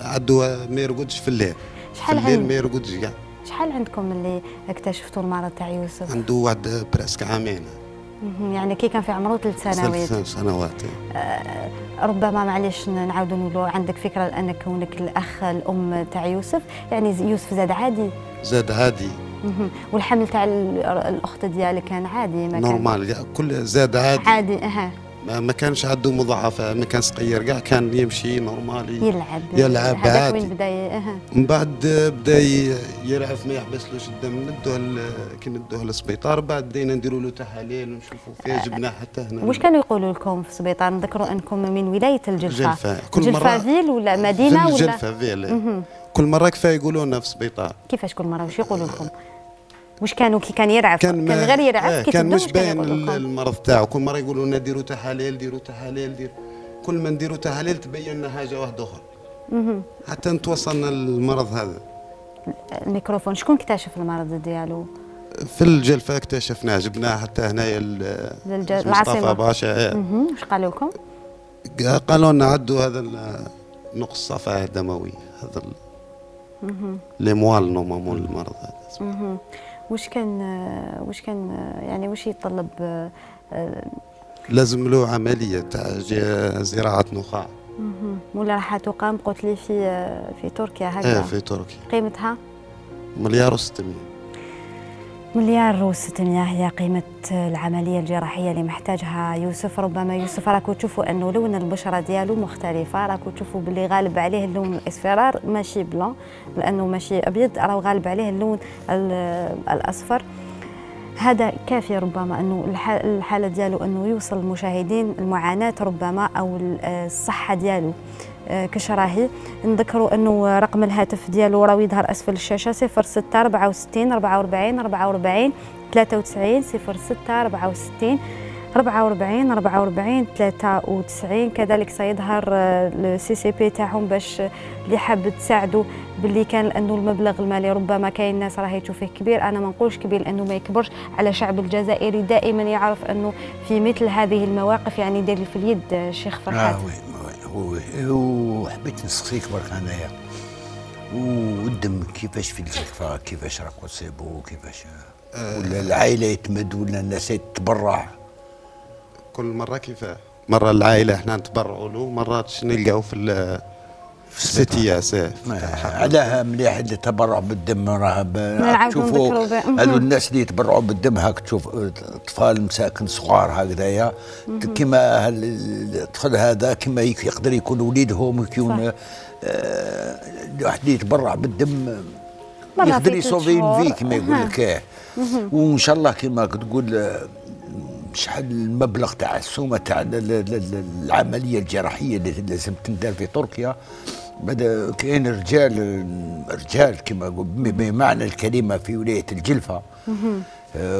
عدو ما يرقدش في الليل شحال الليل ما يرقدش كاع. شحال عندكم ملي اكتشفتوا المرض تاع يوسف؟ عنده واحد براسك عامين. يعني كي كان في عمره 3 سنوات. 3 سنوات. ربما معليش نعاودوا نقولوا عندك فكره لانك كونك الاخ الام تاع يوسف، يعني يوسف زاد عادي. زاد عادي. والحمل تاع الاخت ديالك كان عادي؟ ما نورمال كل زاد عادي. عادي اها. ما كانش عنده مضاعفه، ما كانش صغير كاع، كان يمشي نورمالي يلعب عادي. وين بدا؟ من بعد بدا يرعف ما يحبسلوش الدم، ندوه للسبيطار، بعد بدينا نديروا له تحاليل ونشوفوا فيه، جبناه حتى هنا. واش كانوا يقولوا لكم في السبيطار؟ نذكروا انكم من ولايه الجلفه. الجلفه فيل ولا مدينه ولا؟ الجلفه فيل. كل مره كفايه يقولوا لنا في السبيطار. كيفاش كل مره؟ واش يقولوا لكم؟ واش كانوا كي كان يرعف؟ كان غير يرعف كي كان مش باين المرض تاعو، كل مره يقولوا لنا ديروا تحاليل ديروا تحاليل كل ما نديروا تحاليل تبين لنا حاجه واحده اخرى. حتى توصلنا للمرض هذا. الميكروفون شكون اكتشف المرض ديالو؟ في الجلفه اكتشفناه، جبناه حتى هنايا مصطفى باشا. واش قالوا لكم؟ قالوا لنا عندو هذا نقص الصفائح الدمويه، هذا ليموال نورمالمون المرض هذا. واش كان يعني واش يتطلب؟ لازم له عمليه تاع زراعه نخاع، ولا راح تقام قلت لي في تركيا هكذا؟ ايه في تركيا. قيمتها 1,600,000. 1,600,000 هي قيمة العملية الجراحية اللي محتاجها يوسف. ربما يوسف راكو تشوفوا انه لون البشرة ديالو مختلفة، راكو تشوفوا باللي غالب عليه اللون الاصفرار، ماشي بلون لانه ماشي ابيض، راهو غالب عليه اللون الاصفر. هذا كافي ربما انه الحالة ديالو انه يوصل المشاهدين المعاناة ربما او الصحة ديالو كشراهي. نذكروا انه رقم الهاتف ديالو راه يظهر اسفل الشاشه 06 64 44 44 43 06 64 44 44 43. كذلك سيظهر السي سي بي تاعهم باش اللي حاب تساعدوا باللي كان، لانه المبلغ المالي ربما كاين ناس راهي تشوفه كبير، انا ما نقولش كبير لانه ما يكبرش على شعب الجزائري، دائما يعرف انه في مثل هذه المواقف يعني يدير في اليد. شيخ فرحات وحبيت نسقسيك برك انايا، والدم كيفاش في الجلفه، كيفاش راكو تصيبو، كيفاش ولا العائله يتمد ولا الناس تتبرع؟ كل مره كيفاه، مره العائله احنا نتبرعوا له، مرات نلقاو في الستياس. علاه مليح اللي تبرع بالدم، راه تشوفوا هذو الناس اللي يتبرعوا بالدم هاك، تشوف اطفال مساكن صغار هكذايا كيما الطفل هذا، كيما يقدر يكون وليدهم يكون واحد اللي يتبرع بالدم يقدر يسوفي الفي كيما يقول لك. وان شاء الله كيما تقول شحال المبلغ تاع السومه تاع العمليه الجراحيه اللي لازم تندار في تركيا؟ بدا كاين رجال كما بمعنى الكلمه في ولايه الجلفه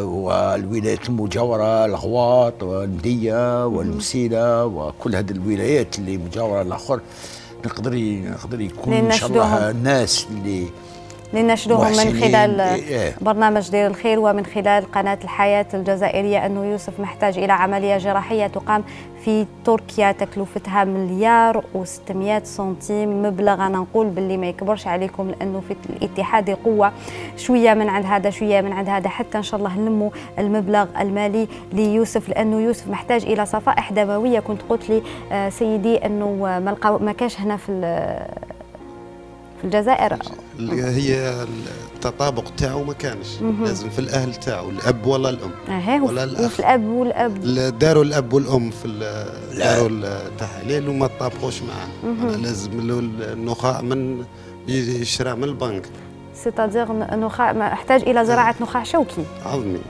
والولايات المجاوره، الغواط والمديه والمسيله وكل هذه الولايات اللي مجاوره الاخر، نقدر يكون ان شاء الله الناس اللي نشروهم من خلال برنامج دير الخير ومن خلال قناة الحياة الجزائرية أنه يوسف محتاج إلى عملية جراحية تقام في تركيا، تكلفتها 1,600,000,000 سنتيم، مبلغ أنا نقول باللي ما يكبرش عليكم، لأنه في الاتحاد قوة، شوية من عند هذا شوية من عند هذا حتى إن شاء الله نلموا المبلغ المالي ليوسف، لأنه يوسف محتاج إلى صفائح دموية. كنت قلت لي سيدي أنه ما كاش هنا في الجزائر، هي التطابق تاعو ما كانش، لازم في الاهل تاعو، الاب ولا الام ولا الاخ. الاب داروا الاب والام في داروا التحاليل وما تطابقوش معاه، لازم له النخاع من يشرى من البنك، سيتادير نخاع محتاج الى زراعه نخاع شوكي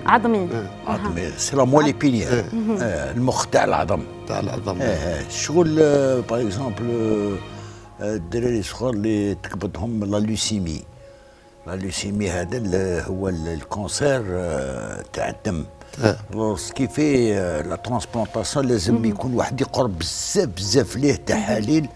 عظمي. عظمي سي لا مولي بيني، المخ تاع العظم شغل باغ اكزومبل الدراري الصغار اللي تقبضهم لا لوسيمي، هذا هو الكونسير تاع الدم. لوسكي في لا ترانسبلانطاسيون لازم يكون واحد يقرب بزاف ليه تحاليل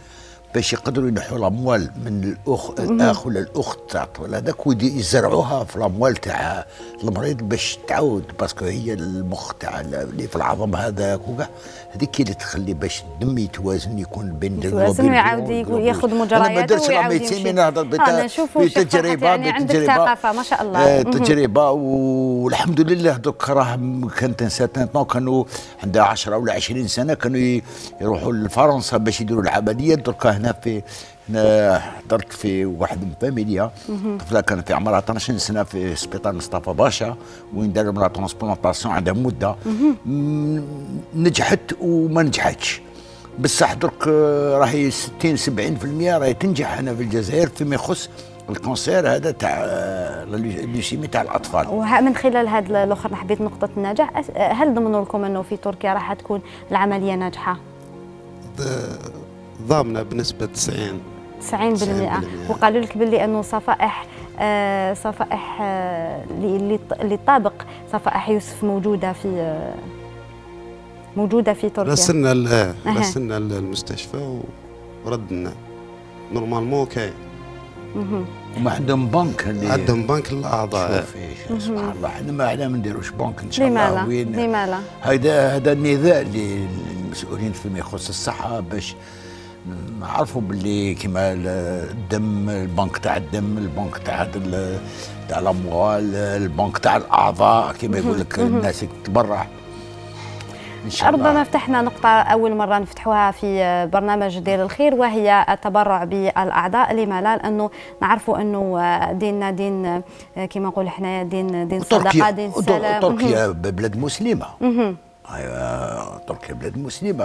باش يقدروا ينحوا الاموال من الاخ ولا الاخت تاع ولادك ويزرعوها في الاموال تاع المريض باش تعود، باسكو هي المخ تاع اللي في العظم هذاك وكاع، هذيك اللي تخلي باش الدم يتوازن، يكون بين يتوازن ويعاود ياخذ مجرياته ويعاود يمشي. انا ما درتش بتجربه يعني عندك ثقافه ما شاء الله تجربه، والحمد لله دوك راهم كانت ساتان طون كانوا عندها 10 ولا 20 سنه كانوا يروحوا لفرنسا باش يديروا العمليه. درك هنا في هنا حضرت في واحد من فاميليا، طفله كانت في عمرها 12 سنه في سبيطار مصطفى باشا وين دار لها ترونسبلونطاسيون عندها مده، نجحت وما نجحتش، بصح درك راهي 60-70% راهي تنجح هنا في الجزائر فيما يخص الكونسير هذا تاع الليوشيمي تاع الاطفال. ومن خلال هذا الاخر حبيت نقطه النجاح، هل ضمنوا لكم انه في تركيا راح تكون العمليه ناجحه؟ ضامنه بنسبه 90%. وقالوا لك باللي انه صفائح اللي طابق صفائح يوسف موجوده في تركيا. راسلنا المستشفى وردنا نورمالمون كاين. وما عندهم بنك اللي عندهم بنك للاعضاء. سبحان الله، احنا ما علاه ما نديروش بنك ان شاء الله. لماذا؟ هذا النذاء للمسؤولين فيما يخص الصحه باش نعرفوا باللي كيما الدم، البنك تاع الدم، البنك تاع الاموال، البنك تاع الاعضاء كيما يقول لك الناس تتبرع. ربما فتحنا نقطة أول مرة نفتحوها في برنامج دير الخير وهي التبرع بالأعضاء، لما لا؟ لأنه نعرفوا أنه ديننا دين كما نقول حنايا دين صدقة، دين السلام. تركيا بلاد مسلمة، ايوا تركيا بلاد مسلمه،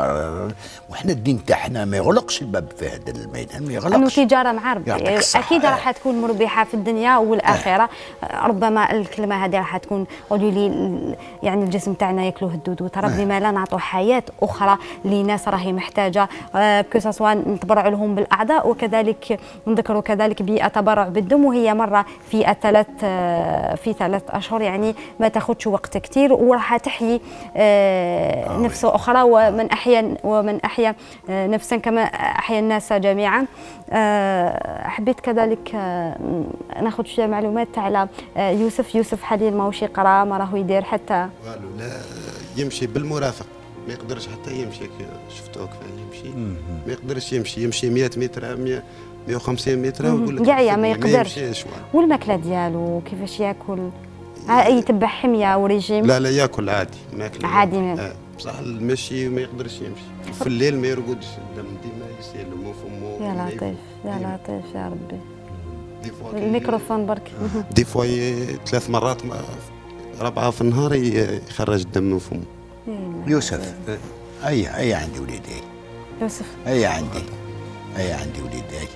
وحنا الدين تاعنا ما يغلقش الباب في هذا الميدان، ما يغلقش. انه تجاره مع ربي اكيد راح تكون مربحه في الدنيا والاخره. ربما الكلمه هذه راح تكون قولوا لي يعني الجسم تاعنا ياكلوه الدود وتراب، لما لا نعطوا حياه اخرى لناس راهي محتاجه، كوساسوا نتبرعوا لهم بالاعضاء وكذلك نذكروا كذلك بالتبرع بالدم، وهي مره في ثلاث اشهر، يعني ما تاخذش وقت كثير وراح تحيي نفسه أخرى، ومن أحيا نفسا كما أحيا الناس جميعا. حبيت كذلك ناخذ شوية معلومات على يوسف حاليا ماهوش يقرا، ما راهو يدير حتى والو، لا يمشي بالمرافق، ما يقدرش حتى يمشي، شفتوه كيفاش يمشي، ما يقدرش يمشي 100 متر 150 متر ويقول لك ما يقدرش. والماكلة ديالو كيفاش ياكل؟ يتبع حميه وريجيم؟ لا ياكل عادي، ماكل عادي بصح المشي ما يقدرش يمشي، في الليل ما يرقدش، الدم ديما يسيلمو فمو. يا لطيف يا لطيف يا ربي. الميكروفون برك. دي فوا 3 مرات 4 في النهار يخرج الدم من فمو. يوسف اي عندي وليداي. يوسف اي عندي وليداي.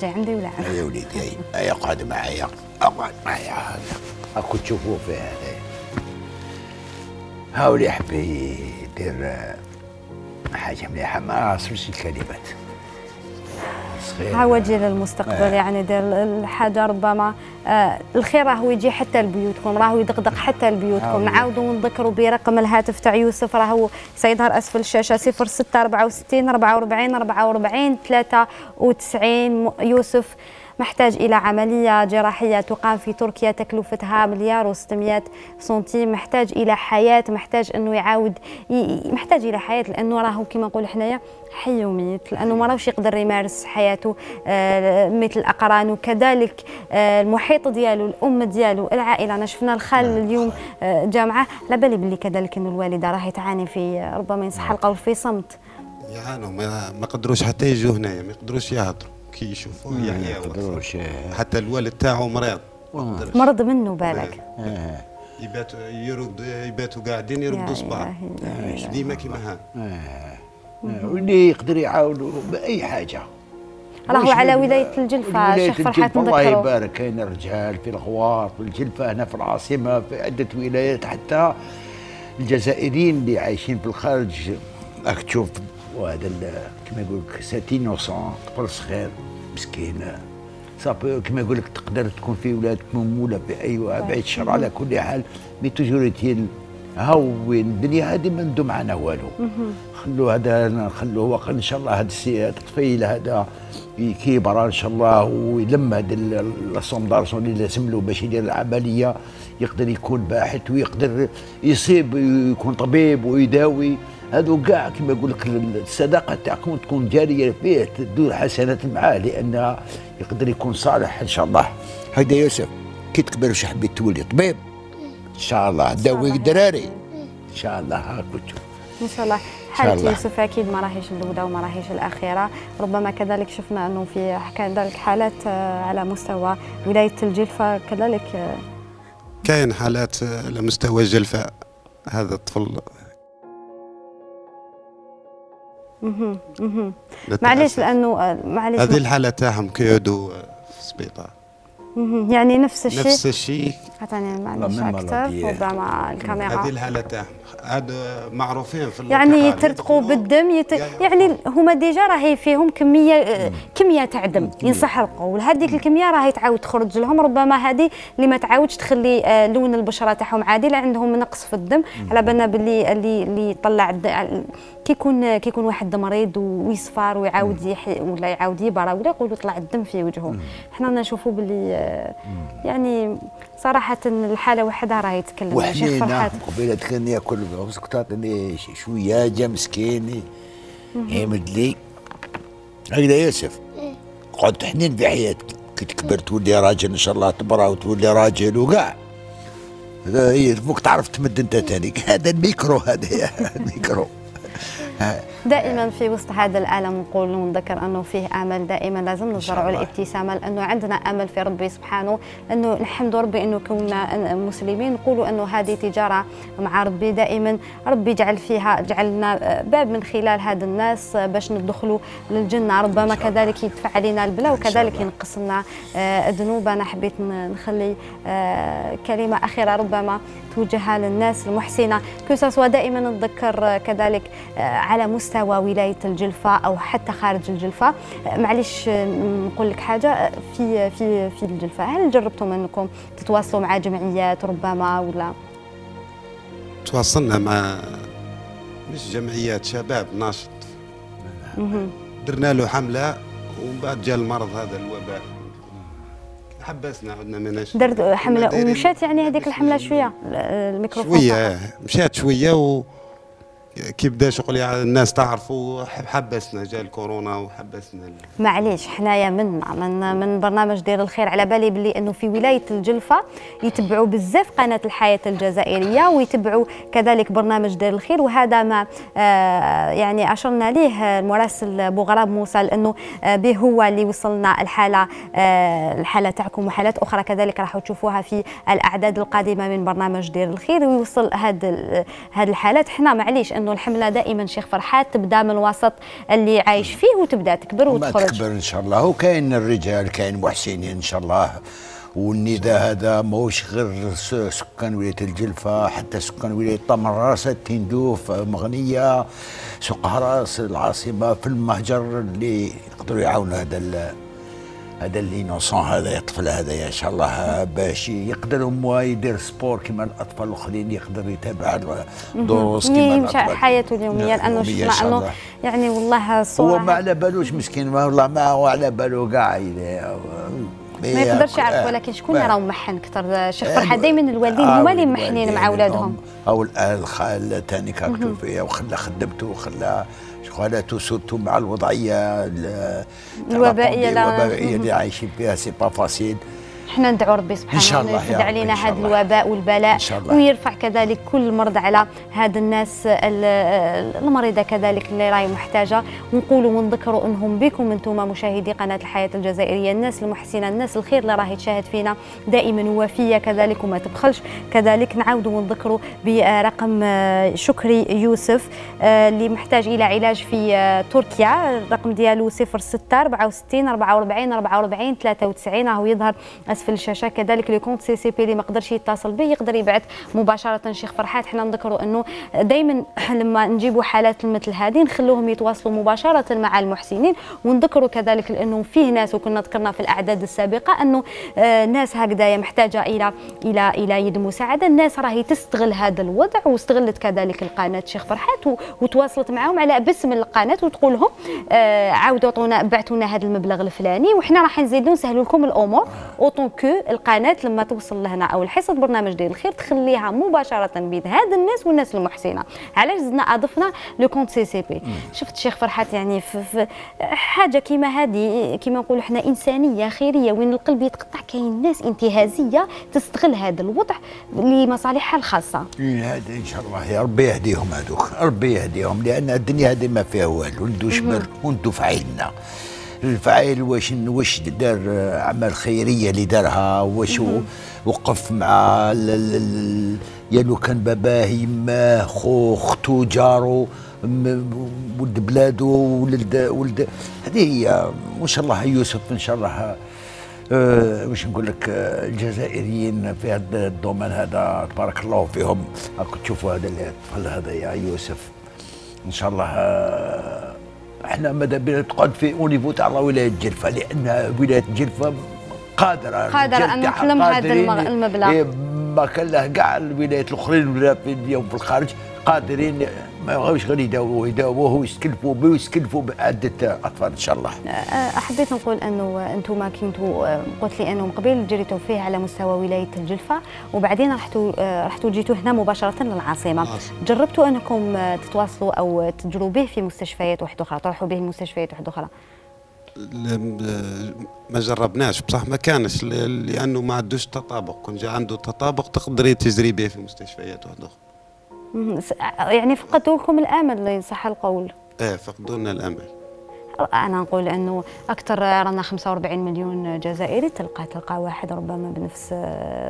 جاي عندي ولا عندي؟ اي وليداي، اي اقعد معايا هذا. اكو تشوفوه في هذا هاولي يحبي يدير حاجه مليحه، ما عاصرش الكلمات صغير، هو جيل المستقبل يعني دير الحاجه. ربما الخير راهو يجي حتى لبيوتكم، راهو يدقدق حتى لبيوتكم. نعاودوا نذكروا برقم الهاتف تاع يوسف، راهو سيظهر اسفل الشاشه 06 64 44 93. يوسف محتاج إلى عملية جراحية تقام في تركيا تكلفتها 1,600,000 سنتيم، محتاج إلى حياة، محتاج أنه يعاود، محتاج إلى حياة، لأنه راهو كما نقول حنايا حي وميت، لأنه ما راهوش يقدر يمارس حياته مثل أقرانه، كذلك المحيط ديالو، الأم ديالو، العائلة. أنا شفنا الخال اليوم جامعة، على بالي بلي كذلك أن الوالدة راهي تعاني في ربما يصح القول في صمت، يعانوا ما قدروش حتى يجوا هنايا، ما يقدروش يهضروا كي يشوفوه يعني، حتى الوالد تاعو مريض، مرض منه بالك، يباتوا قاعدين يردوا صباع ديما كيما هذا، واللي يقدر يعاونوا باي حاجه. راهو على ولايه الجلفه شيخ فرحات، الله يبارك، كاين رجال في الغوار في الجلفه هنا في العاصمه في عده ولايات، حتى الجزائريين اللي عايشين في الخارج راك تشوف، وهذا كما يقول لك سات انوسون، طفل صغير مسكين، صافي كما يقول لك تقدر تكون في ولادك مموله باي بعيد الشر على كل حال، مي توجور هاو الدنيا هذه ما ندو معانا والو. خلو هذا نخلوه وقت ان شاء الله، هذا الطفيل هذا كيبرى ان شاء الله ويلم هذا السوندارسون اللي لازم له باش يدير العمليه، يقدر يكون باحث ويقدر يصيب ويكون طبيب ويداوي. هذو كاع كما يقول لك الصداقه تاعكم تكون جاريه فيه، تدور حسنات معاه لان يقدر يكون صالح ان شاء الله. هيدا يوسف كي تكبر واش حبيت تولي؟ طبيب ان شاء الله، داوي الدراري ان شاء الله. ها كنتو ان شاء الله. حالة يوسف اكيد ما راهيش الاولى وما راهيش الاخيره، ربما كذلك شفنا انه في كذلك حالات على مستوى ولايه الجلفه كذلك كاين حالات على مستوى الجلفه. هذا الطفل معليش لانه معليش هذه الحاله تاعهم كيعودوا في السبيطار يعني نفس الشيء نفس الشيء. عطاني معليش اكثر وضع مع الكاميرا. هذه الحاله تاعهم عاد معروفين في يعني يترتقوا بالدم يعني هما ديجا راهي فيهم كميه تاع دم ينصح القول، هذيك الكميه راهي تعاود تخرج لهم، ربما هذه اللي ما تعاودش تخلي لون البشره تاعهم عادي، عندهم نقص في الدم. على بالنا باللي اللي طلع كيكون واحد مريض ويصفر ويعاود ولا يعاود يبرى ولا يقولوا طلع الدم في وجهه، حنا نشوفوا باللي يعني صراحه الحاله وحدها راهي تتكلم. وحشيخ فرحات قبيله كان ياكل تعطيني شويه جا مسكين يمد لي هكذا. يوسف قعد حنين في حياتك، كي تكبر تولي راجل ان شاء الله، تبرى وتولي راجل وكاع فوق تعرف تمد انت ثاني. هذا الميكرو، هذا الميكرو دائما في وسط هذا الالم. نقول ونذكر انه فيه امل دائما، لازم نزرعوا الابتسامه لانه عندنا امل في ربي سبحانه، لانه الحمد ربي انه كنا مسلمين. نقولوا انه هذه تجاره مع ربي دائما، ربي يجعل فيها جعلنا باب من خلال هذا الناس باش ندخلوا للجنه، ربما كذلك يدفع علينا البلاء وكذلك ينقص لنا ذنوبنا. حبيت نخلي كلمه اخيره ربما توجهها للناس المحسنه، كو سوا دائما نتذكر كذلك على مستوى ولايه الجلفه او حتى خارج الجلفه. معليش نقول لك حاجه، في الجلفه هل جربتم انكم تتواصلوا مع جمعيات ربما ولا؟ تواصلنا مع مش جمعيات، شباب ناشط درنا له حمله ومن بعد جاء المرض هذا الوباء حبسنا عدنا مناش. درت حمله ومشات يعني هذيك الحمله شويه الميكروفون شويه مشات شويه كي بدا شغل الناس تعرفوا حبسنا جا الكورونا وحبسنا معليش حنايا من برنامج دير الخير على بالي بلي انه في ولايه الجلفه يتبعوا بزاف قناه الحياه الجزائريه ويتبعوا كذلك برنامج دير الخير، وهذا ما يعني اشرنا ليه المراسل بوغراب موسى، لانه به هو اللي وصلنا الحاله تاعكم وحالات اخرى كذلك راحوا تشوفوها في الاعداد القادمه من برنامج دير الخير، ويوصل هاد الحالات. حنا معليش انه الحمله دائما شيخ فرحات تبدا من الوسط اللي عايش فيه وتبدا تكبر وتخرج. تكبر ان شاء الله، وكاين الرجال كاين محسنين ان شاء الله. والنداء هذا ماهوش غير سكان ولايه الجلفه، حتى سكان ولايه طمراس، تندوف، مغنيه، سقهراس، العاصمه، في المهجر اللي يقدروا يعاونوا هذا اللينوسون هذا الطفل هذا ان شاء الله، باش يقدر هو يدير سبور كما الاطفال الاخرين، يقدر يتابع الدروس كما الاطفال حياته اليوميه. لانه شفنا انه يعني والله هو ما على بالوش مسكين، والله ما هو على باله كاع، ما يقدرش يعرف. ولكن شكون اللي راهو محن كثر شيخ فرحه؟ دائما الوالدين هما اللي محنين مع اولادهم، او الخال ثاني كاكتو فيها وخلى خدمته وخلى خالاتو سورتو مع الوضعيه الوبائيه اللي عايشين فيها. سي با فاسيل، احنا ندعو ربي سبحانه وتعالى يفد علينا هذا الوباء والبلاء ويرفع كذلك كل المرض على هاد الناس المريضه كذلك اللي راهي محتاجه. ونقولوا ونذكروا انهم بكم انتم مشاهدي قناه الحياه الجزائريه، الناس المحسنه، الناس الخير اللي راهي تشاهد فينا دائما ووفيه كذلك وما تبخلش. كذلك نعاودوا ونذكروا برقم شكري يوسف اللي محتاج الى علاج في تركيا، الرقم ديالو 06 64 44 44 93 راهو يظهر اسفل الشاشه كذلك لي كونت سي سي بي اللي ما قدرش يتصل به يقدر يبعث مباشره. شيخ فرحات حنا نذكروا انه دائما لما نجيبوا حالات مثل هذه نخلوهم يتواصلوا مباشره مع المحسنين، ونذكروا كذلك لانه فيه ناس وكنا ذكرنا في الاعداد السابقه انه ناس هكذا محتاجه الى الى الى يد مساعده، الناس راهي تستغل هذا الوضع واستغلت كذلك القناه شيخ فرحات وتواصلت معهم على باسم القناه وتقول لهم عاودوا عطونا بعثوا لنا هذا المبلغ الفلاني وحنا راح نزيدوا نسهلوا لكم الامور. اوطون كو القناه لما توصل لهنا او الحصه برنامج دير الخير تخليها مباشره بيد هاد الناس والناس المحسنه، علاش زدنا اضفنا لو كونت سي سي بي. شفت شيخ فرحات يعني في حاجه كيما هذه كيما نقولوا حنا انسانيه خيريه وين القلب يتقطع، كاين ناس انتهازيه تستغل هذا الوضع لمصالحها الخاصه. هذا ان شاء الله يا ربي يهديهم هذوك، ربي يهديهم، لان الدنيا هذه ما فيها والو، ندو شبر وندو فعيلنا. الفعيل واش دار اعمال خيريه اللي دارها، واش وقف مع يا لو كان باباه يماه خو اختو جارو ولد بلادو ولد هذه هي. وان شاء الله يوسف ان شاء الله واش نقول لك الجزائريين في هذا الدومين هذا تبارك الله فيهم. راكم تشوفوا هذا الطفل هذا يا يوسف ان شاء الله احنا ماذا بينا تقعد في اونيفو تاع ولايه جلفه، لان ولايه جلفه قادره ان تحلم هذا المبلغ، ما كان له كاع الولايات الاخرين ولا في اليوم في الخارج قادرين ما يبغاوش غير يداووه ويستكلفوا به ويستكلفوا بعده اطفال ان شاء الله. حبيت نقول انه انتم كنتوا قلت لي انهم قبل جريتوا فيه على مستوى ولايه الجلفه وبعدين رحتوا جيتوا هنا مباشره للعاصمه، جربتوا انكم تتواصلوا او تجروا به في مستشفيات واحده اخرى، تروحوا به لمستشفيات واحده اخرى؟ ما جربناش بصح ما كانش لانه ما عندوش تطابق، كون جا عنده تطابق تقدري تجري به في مستشفيات واحده اخرى. يعني فقدوا لكم الامل ان صح القول. ايه فقدوا لنا الامل. انا نقول انه اكثر رانا 45 مليون جزائري تلقى واحد ربما بنفس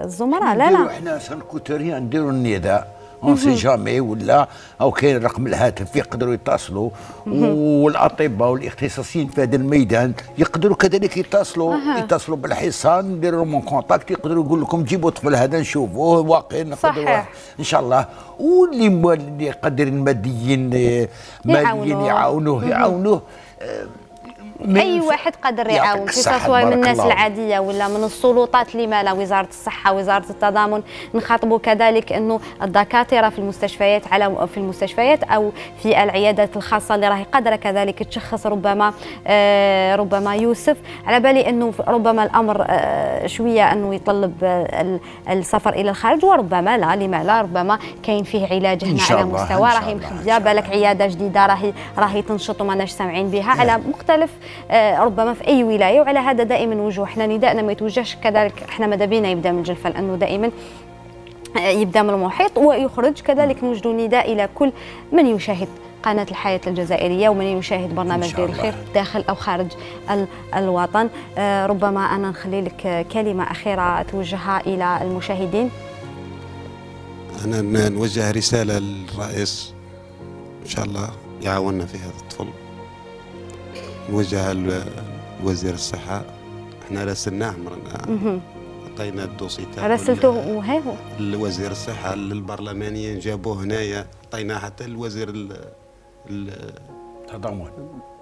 الزمراء. لا لا احنا سنكوتريا نديروا النداء اون سي جامي ولا او كاين رقم الهاتف يقدروا يتصلوا والاطباء والاختصاصيين في هذا الميدان يقدروا كذلك يتصلوا بالحصان نديروا من كونتاكت يقدروا يقول لكم جيبوا الطفل هذا نشوفوه واقعي نقدروا ان شاء الله، واللي قادرين ماديين يعاونوه اي واحد قادر يعاون سواء من الناس العاديه ولا من السلطات اللي مالها وزاره الصحه وزاره التضامن. نخاطبوا كذلك انه الدكاتره في المستشفيات على في المستشفيات او في العيادات الخاصه اللي راهي قادره كذلك تشخص ربما يوسف، على بالي انه ربما الامر شويه انه يطلب السفر الى الخارج وربما لا، لما لا ربما كاين فيه علاج هنا على مستوى راهي مخبيه بالك عياده جديده راهي تنشط وماناش سامعين بها على مختلف ربما في اي ولايه. وعلى هذا دائما وجوه حنا نداءنا ما يتوجهش كذلك، حنا ماذا بينا يبدا من جلفه لانه دائما يبدا من المحيط ويخرج كذلك. نوجدوا نداء الى كل من يشاهد قناه الحياه الجزائريه ومن يشاهد برنامج دير الخير داخل او خارج الوطن. ربما انا نخلي لك كلمه اخيره توجهها الى المشاهدين. انا نوجه رساله للرئيس ان شاء الله يعاوننا في هذا الطفل، نوجهها لوزير الصحة. احنا راسلناه مرنا عطينا الدوسي تاعو راسلتوه وهاهو لوزير الصحة للبرلمانيين جابوه هنايا، عطيناه حتى لوزير التضامن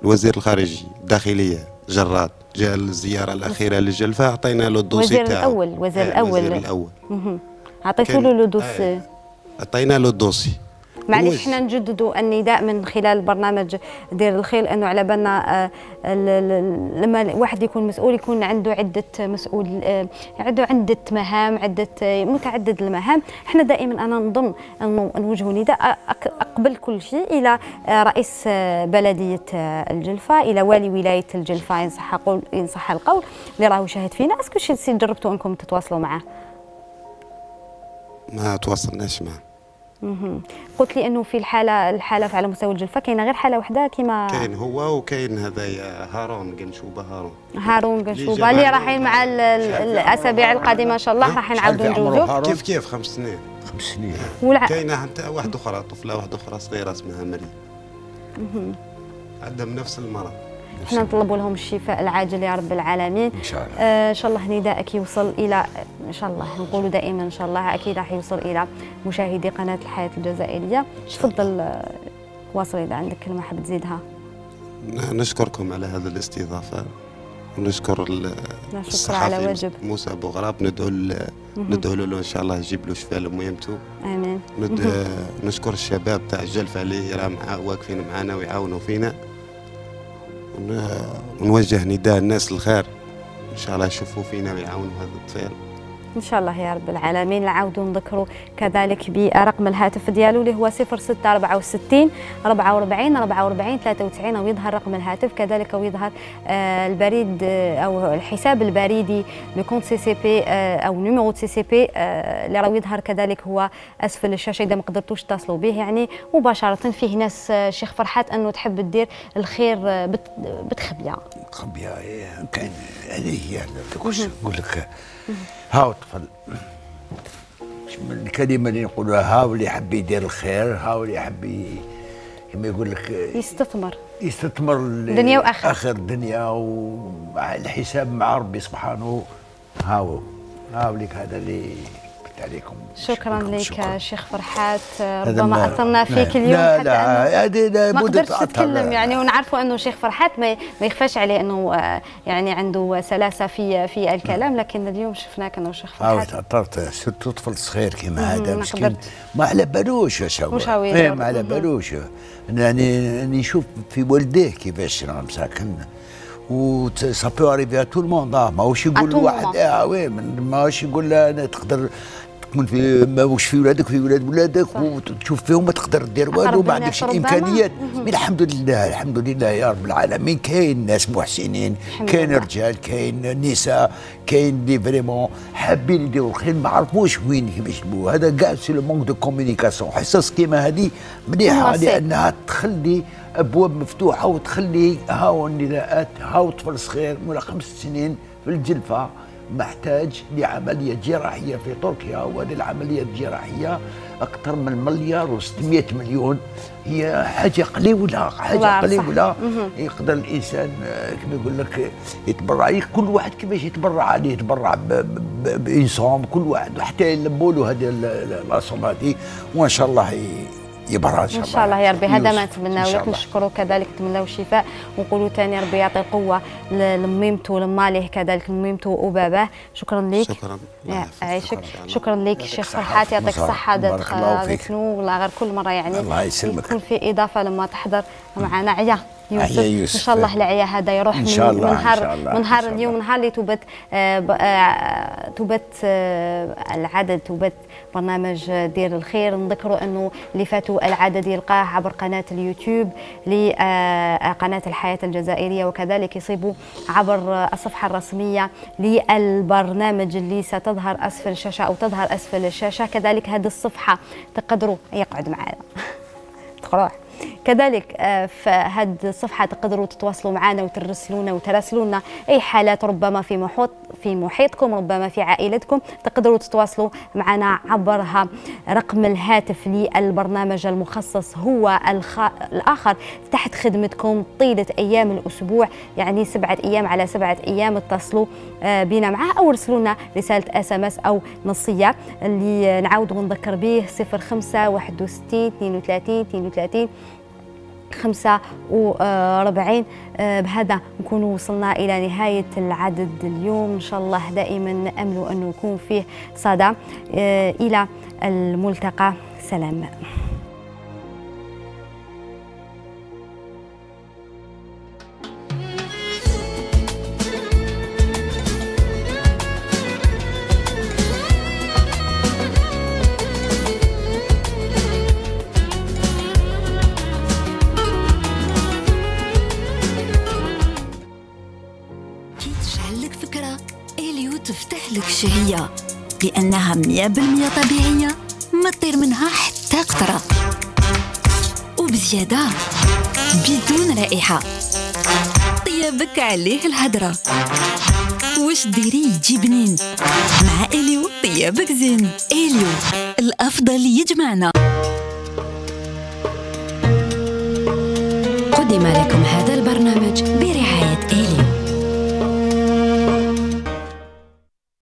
الوزير الخارجي الداخلية جراد جاء الزيارة الأخيرة للجلفة عطينا له الدوسي تاعو الوزير الأول عطيتو له الدوسي، عطينا له الدوسي. معليش حنا نجددوا النداء من خلال برنامج دير الخير انه على بالنا لما الواحد يكون مسؤول يكون عنده عنده مهام متعدد المهام. حنا دائما انا نظن انه نوجهوا نداء قبل كل شيء الى رئيس بلديه الجلفه، الى والي ولايه الجلفه ان صح القول اللي راهو شاهد فينا. اسكو شي جربتوا انكم تتواصلوا معاه؟ ما تواصلناش معاه. قلت لي انه في الحاله على مستوى الجلفه كاينه غير حاله وحده كيما كاين هو وكاين هذايا هارون قنشوبه هارون قنشوبه اللي رايحين مع الاسابيع القادمه ان شاء الله راح نعاودوا نجوزو كيف 5 سنين 5 سنين كاينه حتى واحده اخرى طفله واحده اخرى صغيره اسمها مريم عندها نفس المرض. احنا نطلبوا لهم الشفاء العاجل يا رب العالمين ان شاء الله. ان شاء الله نداءك يوصل الى ان شاء الله، نقولوا دائما ان شاء الله اكيد راح يوصل الى مشاهدي قناه الحياه الجزائريه. تفضل واصل اذا عندك كلمه حاب تزيدها. نشكركم على هذا الاستضافه ونشكر الصحفي موسى بوغراب، ندعو له ان شاء الله يجيب له شفاء لميمته. امين. نشكر الشباب تاع الجلفه اللي راهم واقفين معنا ويعاونوا فينا، ونوجه نداء الناس الخير ان شاء الله يشوفوا فينا ويعاونوا هذا الطفل ان شاء الله يا رب العالمين. نعاودوا نذكروا كذلك برقم الهاتف ديالو اللي هو 0664 44 44 93 ويظهر رقم الهاتف، كذلك ويظهر البريد او الحساب البريدي لو كونت سي سي بي او نيميرو سي سي بي اللي راه يظهر كذلك هو اسفل الشاشه اذا ما قدرتوش تتصلوا به يعني مباشره. فيه ناس شيخ فرحات انه تحب دير الخير بتخبيه خبيه كان عليه يعني نقول لك هاو طفل الكلمه اللي نقولوها، هاو اللي يحب يدير الخير، هاو اللي يحب كما يقول لك يستثمر دنيا واخر الدنيا والحساب مع ربي سبحانه. هاو لك هذا اللي قلت عليكم. شكرا لك شيخ فرحات، ربما اثرنا فيك اليوم حتى ما قدرتش تتكلم يعني، ونعرفوا انه شيخ فرحات ما يخفاش عليه انه يعني عنده سلاسه في الكلام، لكن اليوم شفناك انه شيخ فرحات تاثرت سيرتو طفل صغير كيما هذا مسكين ما على بالوش واش هو ما على بالوش. يعني نشوف في والديه كيفاش راه مساكن و سا بو اريفي ا تو الموند، ماهوش يقول واحد ماهوش يقول انا تقدر تكون في ماهوش في ولادك في ولاد ولادك وتشوف فيهم ما تقدر دير والو وما عندكش الامكانيات. مي الحمد لله يا رب العالمين كاين ناس محسنين، كاين رجال، كاين نساء، كاين دي فريمون حابين يديروا الخير ما عرفوش وين كيفاش يديروا. هذا كاع سي لو مونك دو كومونيكاسيون. حصص كيما هذه مليحه لانها تخلي ابواب مفتوحه وتخلي هاو النداءات. هاو طفل صغير مولا 5 سنين في الجلفه محتاج لعمليه جراحيه في تركيا، وهذه العمليه الجراحيه اكثر من 1,600,000,000 هي حاجه قليله يقدر الانسان كما يقول لك يتبرع. كل واحد كيفاش يتبرع عليه، يتبرع بانسان كل واحد حتى يلبوا له هذه الاسهم هذه، وان شاء الله يبرع ان شاء الله يا ربي. هذا ما نتمناو لك، نشكرو كذلك، نتمناو الشفاء ونقولوا ثاني ربي يعطي القوه لميمتو ولماليه كذلك لميمتو وباباه. شكرا لك. شكرا عايشك. شكرا لك شيخ فرحات، يعطيك الصحه داك والله غير كل مره يعني الله يسلمك يكون في اضافه لما تحضر معنا عيا يوسف. ان شاء الله العيا هذا يروح من نهار اليوم، نهار اللي توبت العدد توبت برنامج دير الخير. نذكروا انه اللي فاتوا العدد يلقاه عبر قناه اليوتيوب لقناه الحياه الجزائريه، وكذلك يصيبوا عبر الصفحه الرسميه للبرنامج اللي ستظهر اسفل الشاشه او تظهر اسفل الشاشه. كذلك هذه الصفحه تقدروا يقعد معنا تروح كذلك في هذه الصفحه تقدروا تتواصلوا معنا وتراسلونا اي حالات ربما في محيطكم، ربما في عائلتكم، تقدروا تتواصلوا معنا عبرها. رقم الهاتف للبرنامج المخصص هو الاخر تحت خدمتكم طيله ايام الاسبوع، يعني 7 ايام على 7 ايام اتصلوا بنا معه او ارسلونا رساله SMS او نصيه. اللي نعاود ونذكر به 05 61 32 35 45. بهذا نكون وصلنا إلى نهاية العدد اليوم. إن شاء الله دائما نأمل أن يكون فيه صدى. إلى الملتقى، سلام. لأنها 100% طبيعية، ما تطير منها حتى قطرة، وبزيادة بدون رائحة، طيابك عليه الهدرة. واش ديري يجي بنين مع إليو، طيابك زين. إليو الأفضل يجمعنا. قدم لكم هذا البرنامج